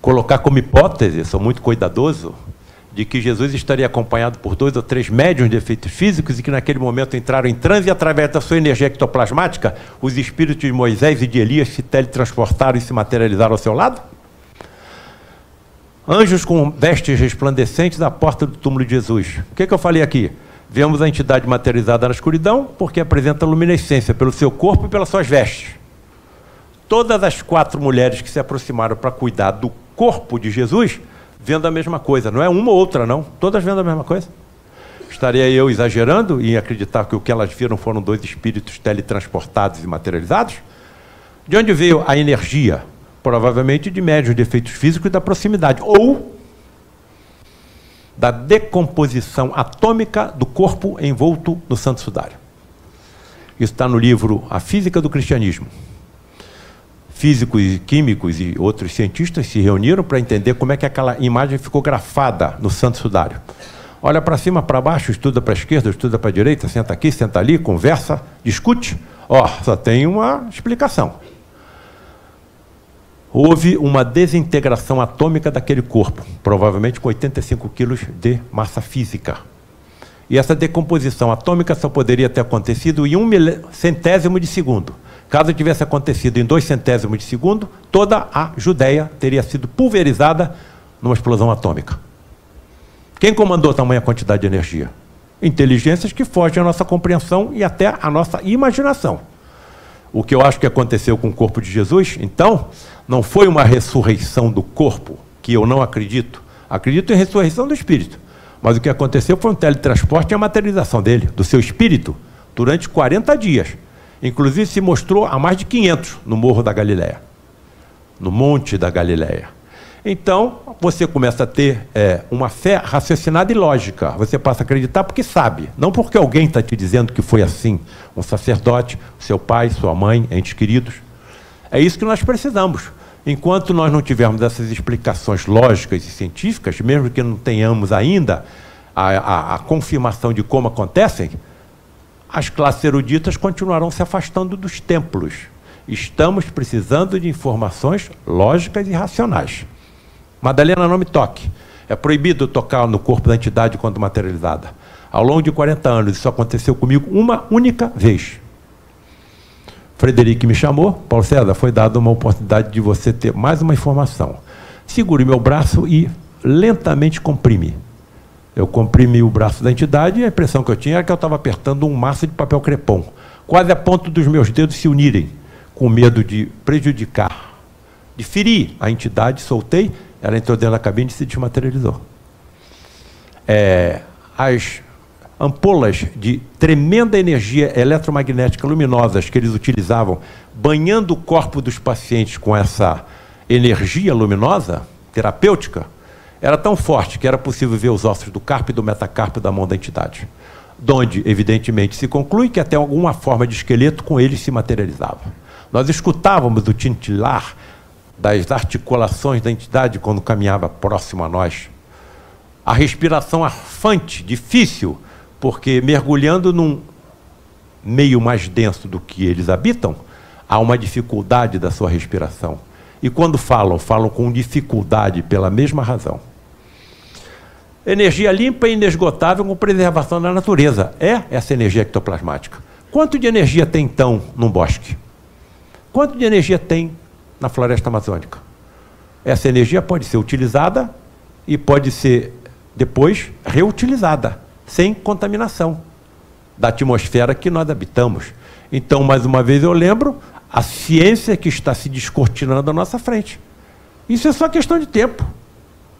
colocar como hipótese, sou muito cuidadoso, de que Jesus estaria acompanhado por dois ou três médiuns de efeitos físicos e que naquele momento entraram em transe e através da sua energia ectoplasmática, os espíritos de Moisés e de Elias se teletransportaram e se materializaram ao seu lado? Anjos com vestes resplandecentes à porta do túmulo de Jesus. O que é que eu falei aqui? Vemos a entidade materializada na escuridão porque apresenta luminescência pelo seu corpo e pelas suas vestes. Todas as quatro mulheres que se aproximaram para cuidar do corpo de Jesus, vendo a mesma coisa. Não é uma ou outra, não. Todas vendo a mesma coisa. Estaria eu exagerando em acreditar que o que elas viram foram dois espíritos teletransportados e materializados? De onde veio a energia? Provavelmente de médiuns de efeitos físicos e da proximidade, ou da decomposição atômica do corpo envolto no Santo Sudário. Isso está no livro A Física do Cristianismo. Físicos, químicos e outros cientistas se reuniram para entender como é que aquela imagem ficou grafada no Santo Sudário. Olha para cima, para baixo, estuda para a esquerda, estuda para a direita, senta aqui, senta ali, conversa, discute. Ó, só tem uma explicação. Houve uma desintegração atômica daquele corpo, provavelmente com oitenta e cinco quilos de massa física. E essa decomposição atômica só poderia ter acontecido em um centésimo de segundo. Caso tivesse acontecido em dois centésimos de segundo, toda a Judéia teria sido pulverizada numa explosão atômica. Quem comandou tamanha quantidade de energia? Inteligências que fogem à nossa compreensão e até à nossa imaginação. O que eu acho que aconteceu com o corpo de Jesus, então, não foi uma ressurreição do corpo, que eu não acredito. Acredito em ressurreição do espírito. Mas o que aconteceu foi um teletransporte e a materialização dele, do seu espírito, durante quarenta dias. Inclusive se mostrou a mais de quinhentos no Morro da Galiléia, no Monte da Galiléia. Então, você começa a ter é, uma fé raciocinada e lógica. Você passa a acreditar porque sabe, não porque alguém está te dizendo que foi assim. Um sacerdote, seu pai, sua mãe, entes queridos. É isso que nós precisamos. Enquanto nós não tivermos essas explicações lógicas e científicas, mesmo que não tenhamos ainda a, a, a confirmação de como acontecem, as classes eruditas continuarão se afastando dos templos. Estamos precisando de informações lógicas e racionais. Madalena, não me toque. É proibido tocar no corpo da entidade quando materializada. Ao longo de quarenta anos, isso aconteceu comigo uma única vez. Frederick me chamou. Paulo César, foi dada uma oportunidade de você ter mais uma informação. Segure meu braço e lentamente comprime. Eu comprimi o braço da entidade e a impressão que eu tinha era que eu estava apertando um maço de papel crepom, quase a ponto dos meus dedos se unirem, com medo de prejudicar, de ferir a entidade. Soltei, ela entrou dentro da cabine e se desmaterializou. É, as ampolas de tremenda energia eletromagnética luminosas que eles utilizavam, banhando o corpo dos pacientes com essa energia luminosa, terapêutica, era tão forte que era possível ver os ossos do carpo e do metacarpo da mão da entidade, donde, evidentemente, se conclui que até alguma forma de esqueleto com ele se materializava. Nós escutávamos o tintilar das articulações da entidade quando caminhava próximo a nós. A respiração arfante, difícil, porque mergulhando num meio mais denso do que eles habitam, há uma dificuldade da sua respiração. E quando falam, falam com dificuldade pela mesma razão. Energia limpa e inesgotável com preservação da natureza. É essa energia ectoplasmática. Quanto de energia tem, então, num bosque? Quanto de energia tem na floresta amazônica? Essa energia pode ser utilizada e pode ser, depois, reutilizada. sem contaminação da atmosfera que nós habitamos. Então, mais uma vez, eu lembro a ciência que está se descortinando à nossa frente. Isso é só questão de tempo.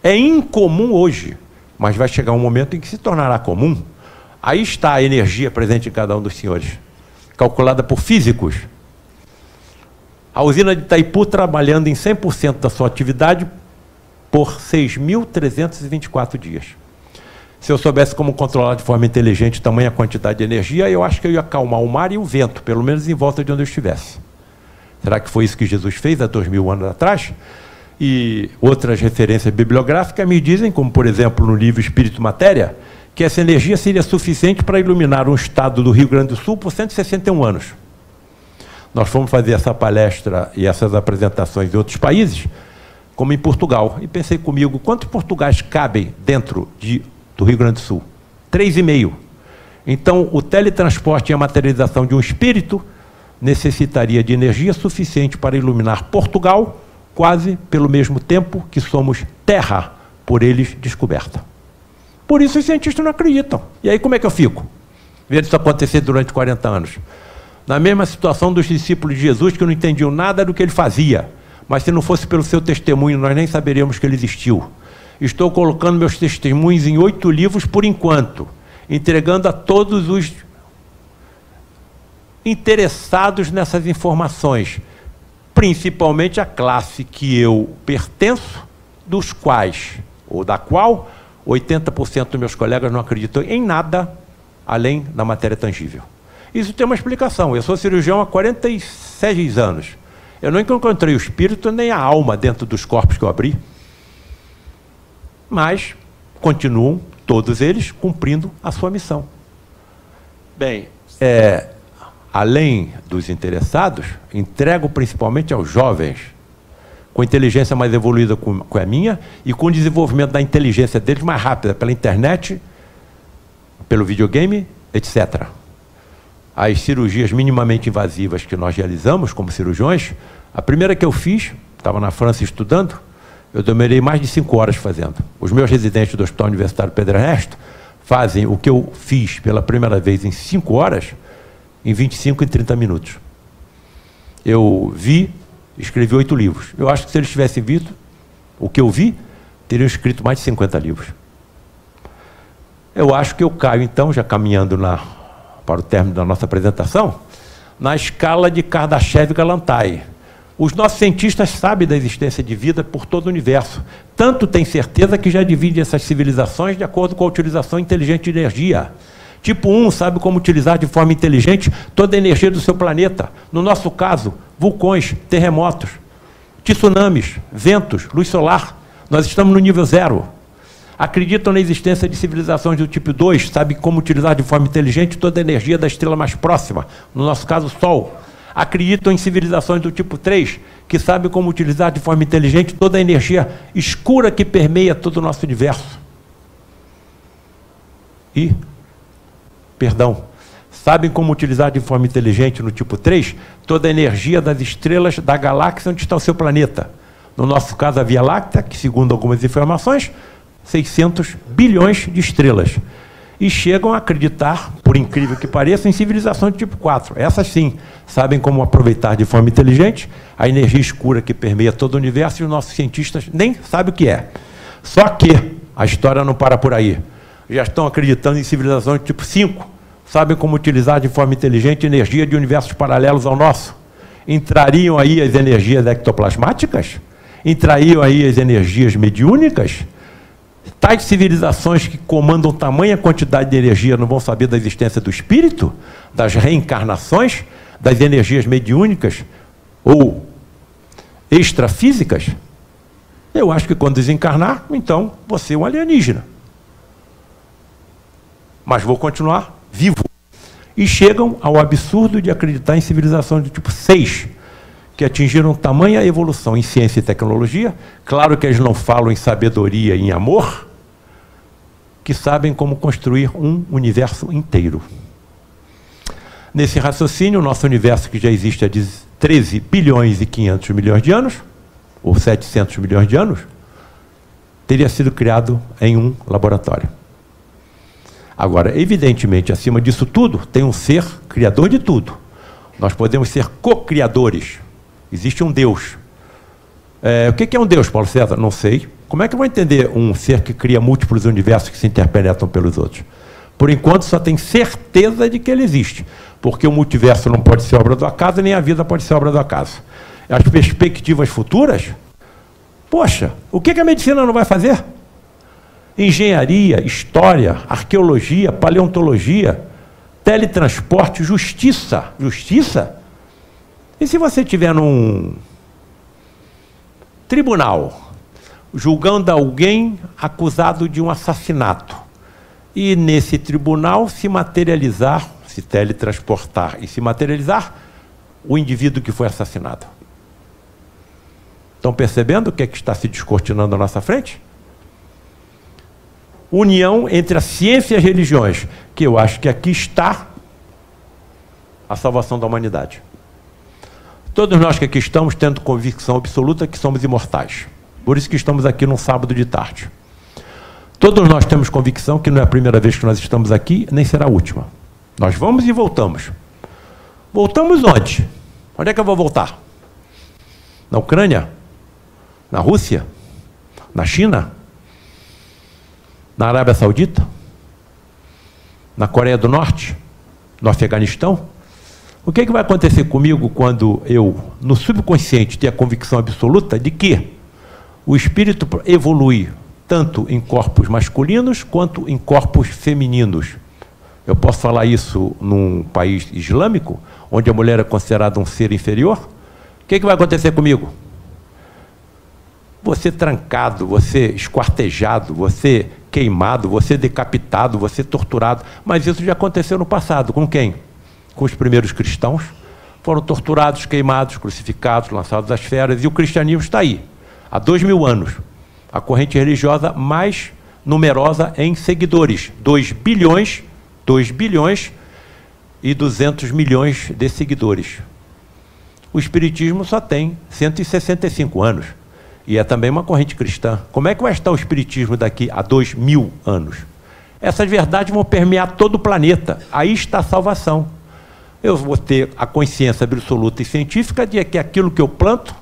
É incomum hoje, mas vai chegar um momento em que se tornará comum. Aí está a energia presente em cada um dos senhores, calculada por físicos. A usina de Itaipu trabalhando em cem por cento da sua atividade por seis mil trezentos e vinte e quatro dias. Se eu soubesse como controlar de forma inteligente tamanha quantidade de energia, eu acho que eu ia acalmar o mar e o vento, pelo menos em volta de onde eu estivesse. Será que foi isso que Jesus fez há dois mil anos atrás? E outras referências bibliográficas me dizem, como por exemplo no livro Espírito Matéria, que essa energia seria suficiente para iluminar um estado do Rio Grande do Sul por cento e sessenta e um anos. Nós fomos fazer essa palestra e essas apresentações em outros países, como em Portugal, e pensei comigo, quantos portugais cabem dentro de, do Rio Grande do Sul? Três e meio. Então, o teletransporte e a materialização de um espírito necessitaria de energia suficiente para iluminar Portugal, quase pelo mesmo tempo que somos terra, por eles descoberta. Por isso os cientistas não acreditam. E aí como é que eu fico? Vendo isso acontecer durante quarenta anos. Na mesma situação dos discípulos de Jesus, que não entendiam nada do que ele fazia. Mas se não fosse pelo seu testemunho, nós nem saberíamos que ele existiu. Estou colocando meus testemunhos em oito livros por enquanto, entregando a todos os interessados nessas informações, principalmente a classe que eu pertenço, dos quais, ou da qual, oitenta por cento dos meus colegas não acreditam em nada além da matéria tangível. Isso tem uma explicação. Eu sou cirurgião há quarenta e seis anos. Eu não encontrei o espírito nem a alma dentro dos corpos que eu abri. Mas continuam, todos eles, cumprindo a sua missão. Bem, é, além dos interessados, entrego principalmente aos jovens, com inteligência mais evoluída que a minha e com o desenvolvimento da inteligência deles mais rápida, pela internet, pelo videogame, etcétera. As cirurgias minimamente invasivas que nós realizamos como cirurgiões, a primeira que eu fiz, estava na França estudando, eu demorei mais de cinco horas fazendo. Os meus residentes do Hospital Universitário Pedro Ernesto fazem o que eu fiz pela primeira vez em cinco horas, em vinte e cinco e trinta minutos. Eu vi... Escrevi oito livros. Eu acho que se eles tivessem visto o que eu vi, teriam escrito mais de cinquenta livros. Eu acho que eu caio, então, já caminhando na, para o término da nossa apresentação, na escala de Kardashev e Gallantai. Os nossos cientistas sabem da existência de vida por todo o universo. Tanto tem certeza que já dividem essas civilizações de acordo com a utilização inteligente de energia. Tipo um sabe como utilizar de forma inteligente toda a energia do seu planeta. No nosso caso, vulcões, terremotos, tsunamis, ventos, luz solar. Nós estamos no nível zero. Acreditam na existência de civilizações do tipo dois, sabem como utilizar de forma inteligente toda a energia da estrela mais próxima. No nosso caso, o Sol. Acreditam em civilizações do tipo três, que sabem como utilizar de forma inteligente toda a energia escura que permeia todo o nosso universo. E... Perdão, sabem como utilizar de forma inteligente no tipo três toda a energia das estrelas da galáxia onde está o seu planeta. No nosso caso, a Via Láctea, que segundo algumas informações, seiscentos bilhões de estrelas. E chegam a acreditar, por incrível que pareça, em civilizações do tipo quatro. Essas sim, sabem como aproveitar de forma inteligente a energia escura que permeia todo o universo e os nossos cientistas nem sabem o que é. Só que a história não para por aí. Já estão acreditando em civilizações tipo cinco, sabem como utilizar de forma inteligente energia de universos paralelos ao nosso. Entrariam aí as energias ectoplasmáticas? Entrariam aí as energias mediúnicas? Tais civilizações que comandam tamanha quantidade de energia não vão saber da existência do espírito, das reencarnações, das energias mediúnicas ou extrafísicas? Eu acho que quando desencarnar, então, você é um alienígena. Mas vou continuar vivo. E chegam ao absurdo de acreditar em civilizações do tipo seis, que atingiram tamanha evolução em ciência e tecnologia, claro que eles não falam em sabedoria e em amor, que sabem como construir um universo inteiro. Nesse raciocínio, o nosso universo, que já existe há treze bilhões e quinhentos milhões de anos, ou setecentos milhões de anos, teria sido criado em um laboratório. Agora, evidentemente, acima disso tudo, tem um ser criador de tudo. Nós podemos ser co-criadores. Existe um Deus. É, o que é um Deus, Paulo César? Não sei. Como é que eu vou entender um ser que cria múltiplos universos que se interpenetram pelos outros? Por enquanto, só tem certeza de que ele existe, porque o multiverso não pode ser obra do acaso, nem a vida pode ser obra do acaso. As perspectivas futuras? Poxa, o que a medicina não vai fazer? Engenharia, história, arqueologia, paleontologia, teletransporte, justiça. Justiça? E se você estiver num tribunal, julgando alguém acusado de um assassinato, e nesse tribunal se materializar, se teletransportar e se materializar o indivíduo que foi assassinado? Estão percebendo o que é que está se descortinando à nossa frente? União entre a ciência e as religiões, que eu acho que aqui está a salvação da humanidade. Todos nós que aqui estamos tendo convicção absoluta que somos imortais. Por isso que estamos aqui num sábado de tarde. Todos nós temos convicção que não é a primeira vez que nós estamos aqui, nem será a última. Nós vamos e voltamos. Voltamos onde? Onde é que eu vou voltar? Na Ucrânia? Na Rússia? Na China? Na Arábia Saudita? Na Coreia do Norte? No Afeganistão? O que é que vai acontecer comigo quando eu, no subconsciente, ter a convicção absoluta de que o espírito evolui tanto em corpos masculinos quanto em corpos femininos? Eu posso falar isso num país islâmico, onde a mulher é considerada um ser inferior? O que é que vai acontecer comigo? Você trancado, você esquartejado, você queimado, você decapitado, você torturado. Mas isso já aconteceu no passado. Com quem? Com os primeiros cristãos. Foram torturados, queimados, crucificados, lançados às feras. E o cristianismo está aí, há dois mil anos. A corrente religiosa mais numerosa em seguidores. dois bilhões e duzentos milhões de seguidores. O Espiritismo só tem cento e sessenta e cinco anos. E é também uma corrente cristã. Como é que vai estar o Espiritismo daqui a dois mil anos? Essas verdades vão permear todo o planeta. Aí está a salvação. Eu vou ter a consciência absoluta e científica de que aquilo que eu planto,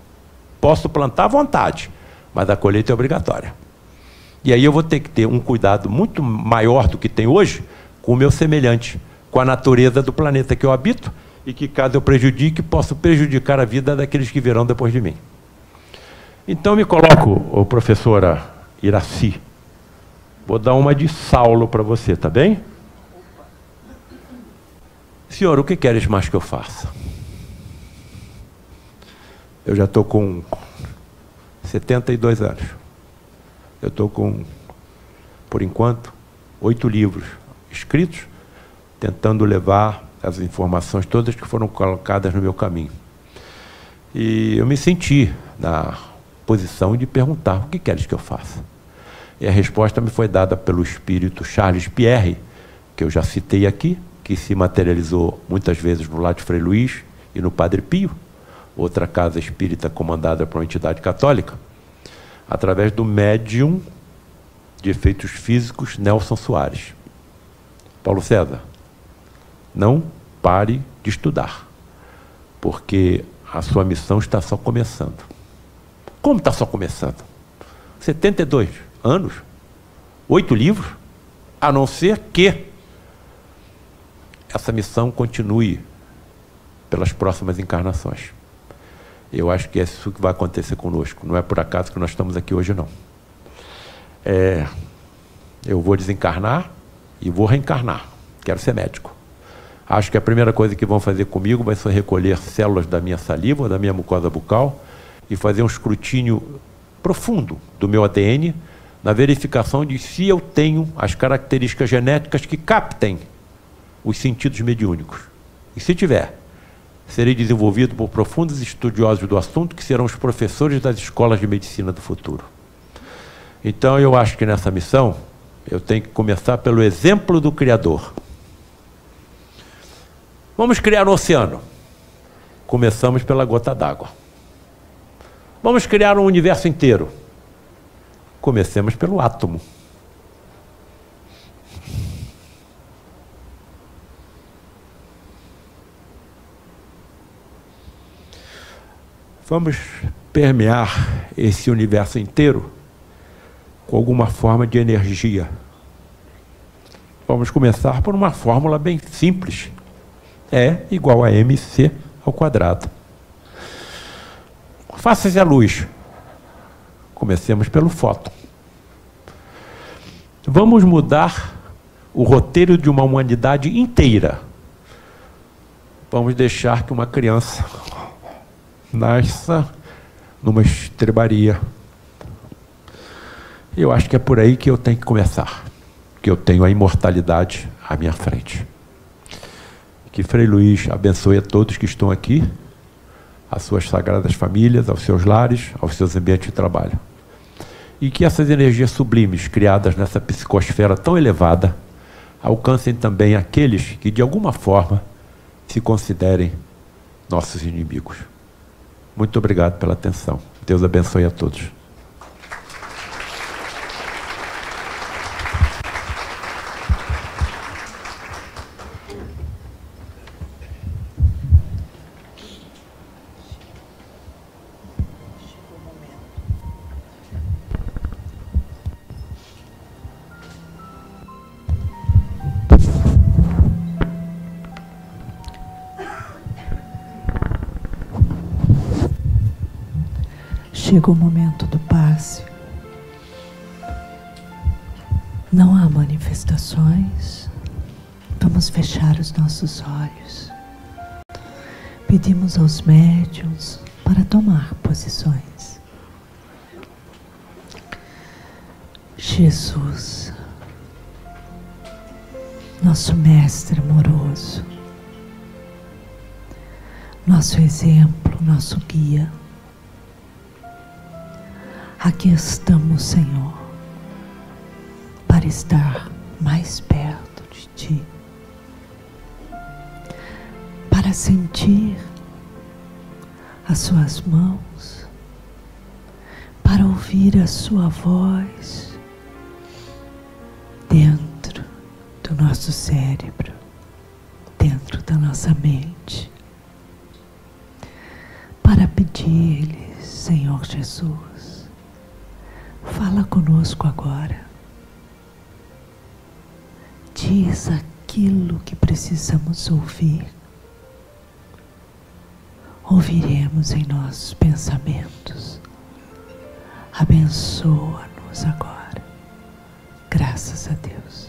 posso plantar à vontade, mas a colheita é obrigatória. E aí eu vou ter que ter um cuidado muito maior do que tem hoje com o meu semelhante, com a natureza do planeta que eu habito, e que caso eu prejudique, posso prejudicar a vida daqueles que virão depois de mim. Então me coloco, oh, professora Iraci, vou dar uma de Saulo para você, tá bem? Senhor, o que queres mais que eu faça? Eu já estou com setenta e dois anos. Eu estou com, por enquanto, oito livros escritos, tentando levar as informações todas que foram colocadas no meu caminho. E eu me senti na posição de perguntar, o que queres que eu faça? E a resposta me foi dada pelo espírito Charles Pierre, que eu já citei aqui, que se materializou muitas vezes no lar de Frei Luiz e no Padre Pio, outra casa espírita comandada por uma entidade católica, através do médium de efeitos físicos Nelson Soares. Paulo César, não pare de estudar, porque a sua missão está só começando. Como está só começando? setenta e dois anos, oito livros, a não ser que essa missão continue pelas próximas encarnações. Eu acho que é isso que vai acontecer conosco. Não é por acaso que nós estamos aqui hoje, não. É, eu vou desencarnar e vou reencarnar. Quero ser médico. Acho que a primeira coisa que vão fazer comigo vai ser recolher células da minha saliva, da minha mucosa bucal, e fazer um escrutínio profundo do meu A D N na verificação de se eu tenho as características genéticas que captem os sentidos mediúnicos. E se tiver, serei desenvolvido por profundos estudiosos do assunto que serão os professores das escolas de medicina do futuro. Então eu acho que nessa missão eu tenho que começar pelo exemplo do Criador. Vamos criar um oceano. Começamos pela gota d'água. Vamos criar um universo inteiro. Comecemos pelo átomo. vamos permear esse universo inteiro com alguma forma de energia. Vamos começar por uma fórmula bem simples. É igual a mc ao quadrado. Faça-se a luz. Comecemos pelo fóton. Vamos mudar o roteiro de uma humanidade inteira. Vamos deixar que uma criança nasça numa estrebaria. Eu acho que é por aí que eu tenho que começar, que eu tenho a imortalidade à minha frente. Que Frei Luiz abençoe a todos que estão aqui, às suas sagradas famílias, aos seus lares, aos seus ambientes de trabalho. E que essas energias sublimes criadas nessa psicosfera tão elevada alcancem também aqueles que, de alguma forma, se considerem nossos inimigos. Muito obrigado pela atenção. Deus abençoe a todos. Chega o momento do passe. Não há manifestações. Vamos fechar os nossos olhos. Pedimos aos médiuns para tomar posições. Jesus, nosso mestre amoroso, nosso exemplo, nosso guia, aqui estamos, Senhor, para estar mais perto de Ti, para sentir as Suas mãos, para ouvir a Sua voz dentro do nosso cérebro, dentro da nossa mente, para pedir-lhe, Senhor Jesus, fala conosco agora. Diz aquilo que precisamos ouvir. Ouviremos em nossos pensamentos. Abençoa-nos agora. Graças a Deus.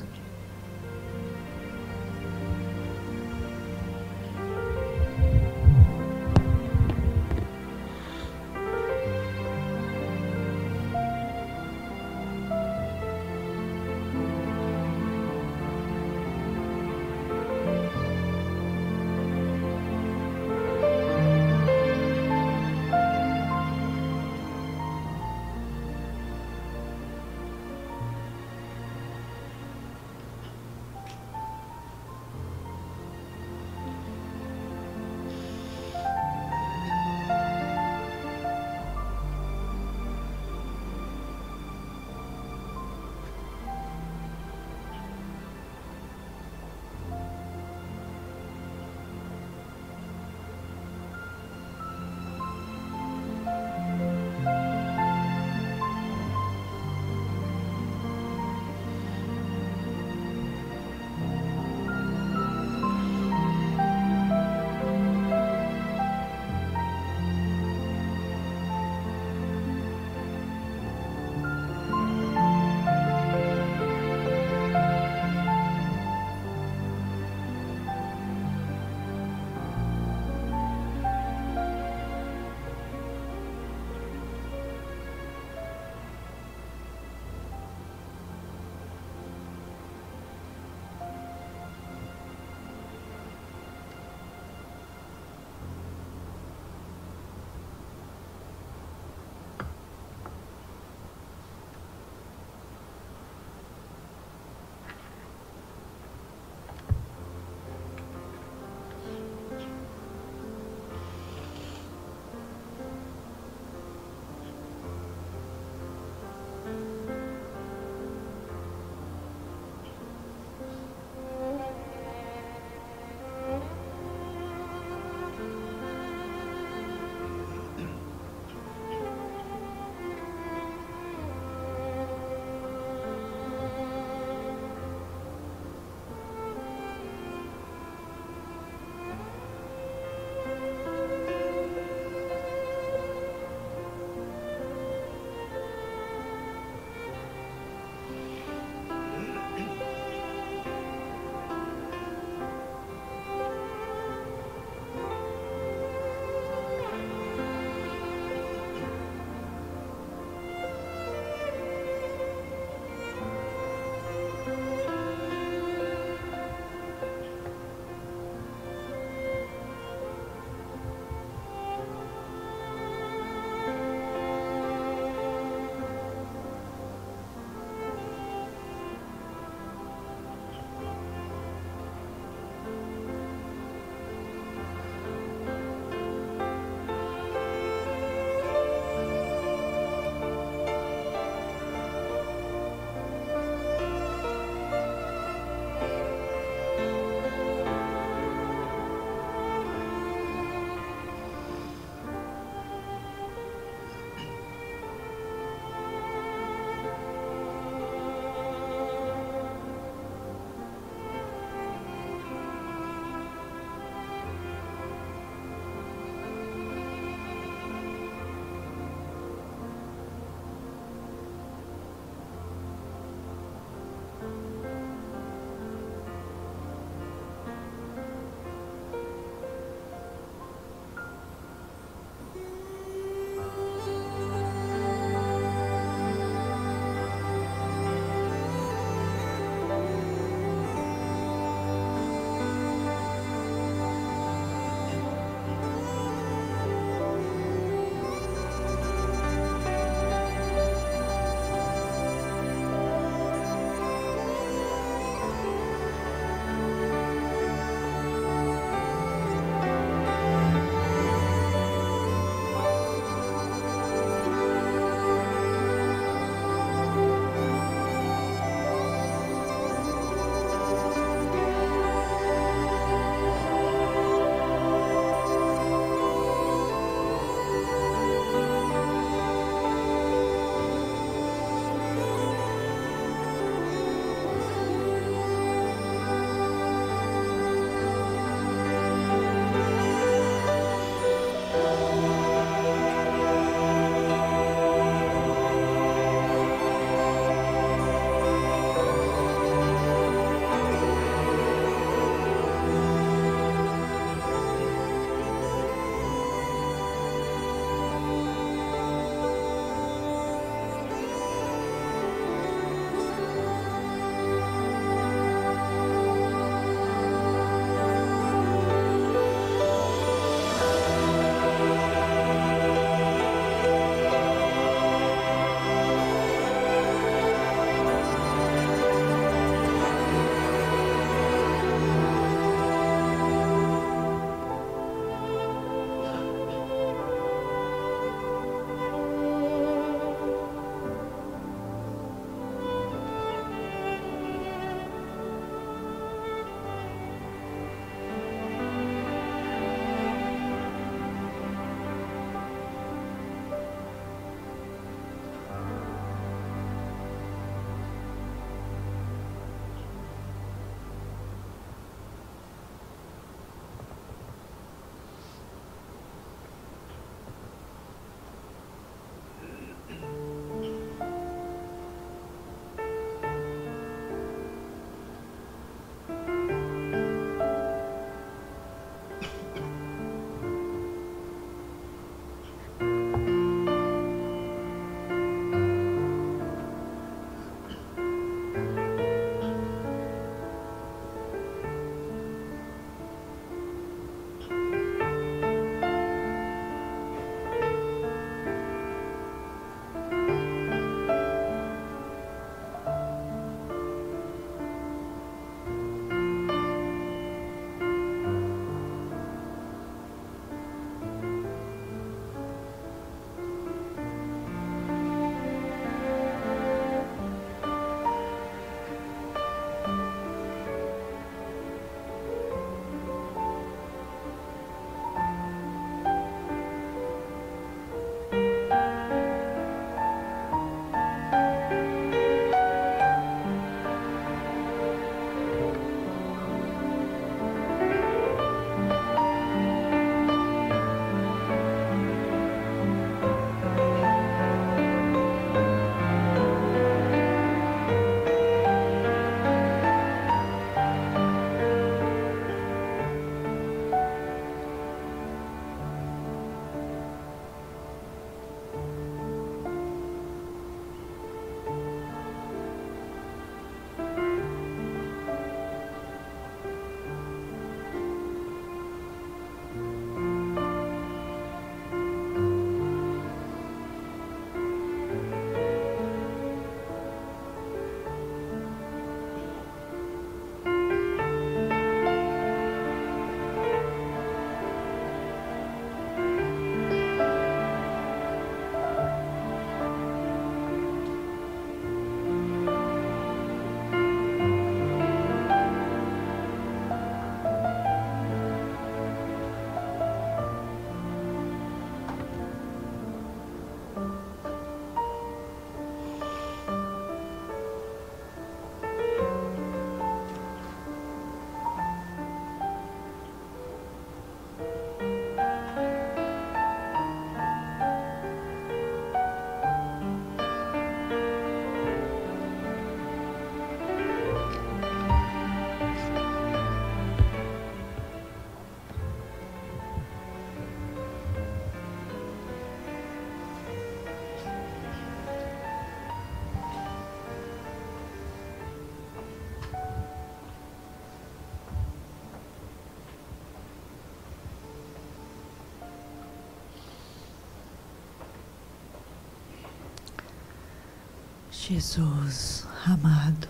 Jesus amado,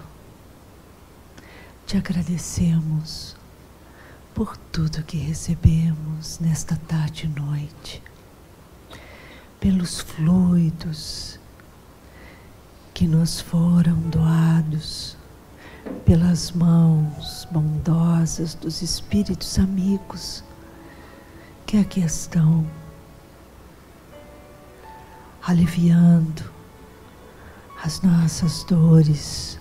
te agradecemos por tudo que recebemos nesta tarde e noite, pelos fluidos que nos foram doados pelas mãos bondosas dos espíritos amigos que aqui estão, aliviando as nossas dores,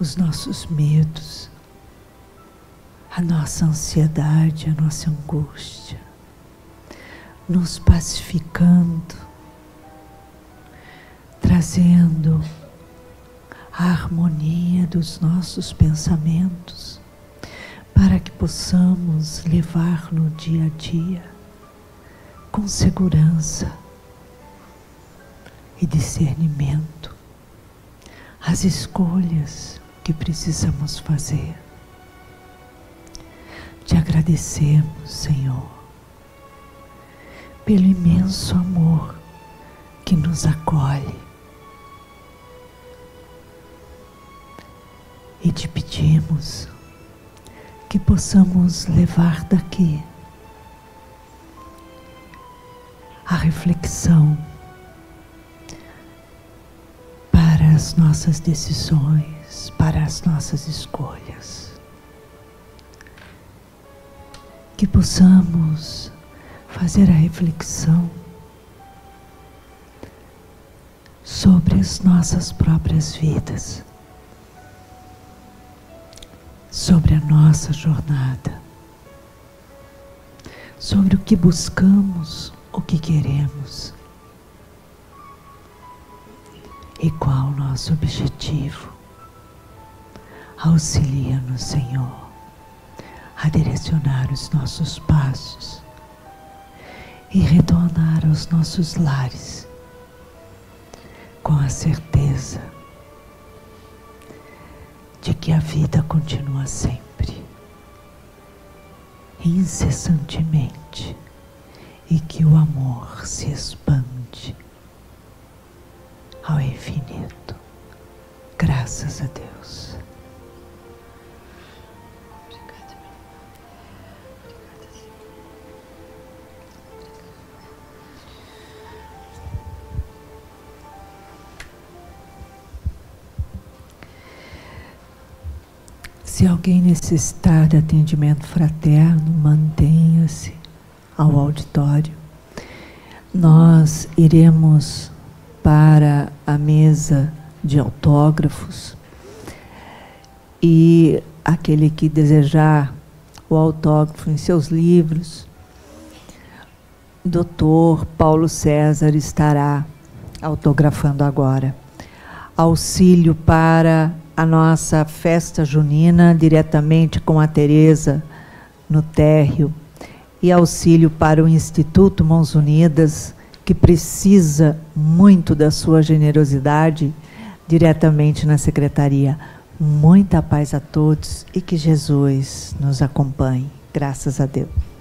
os nossos medos, a nossa ansiedade, a nossa angústia, nos pacificando, trazendo a harmonia dos nossos pensamentos, para que possamos levar no dia a dia com segurança e discernimento as escolhas que precisamos fazer. Te agradecemos, Senhor, pelo imenso amor que nos acolhe, e te pedimos que possamos levar daqui a reflexão para as nossas decisões, para as nossas escolhas. Que possamos fazer a reflexão sobre as nossas próprias vidas, sobre a nossa jornada, sobre o que buscamos, o que queremos e qual o nosso objetivo. Auxilia-nos, Senhor, a direcionar os nossos passos e retornar aos nossos lares com a certeza de que a vida continua sempre, incessantemente, e que o amor se expande ao infinito. Graças a Deus. Se alguém necessitar de atendimento fraterno, mantenha-se ao auditório. Nós iremos para a mesa de autógrafos e aquele que desejar o autógrafo em seus livros, doutor Paulo César estará autografando agora. Auxílio para a nossa festa junina, diretamente com a Tereza, no térreo, e auxílio para o Instituto Mãos Unidas, que precisa muito da sua generosidade, diretamente na secretaria. Muita paz a todos e que Jesus nos acompanhe. Graças a Deus.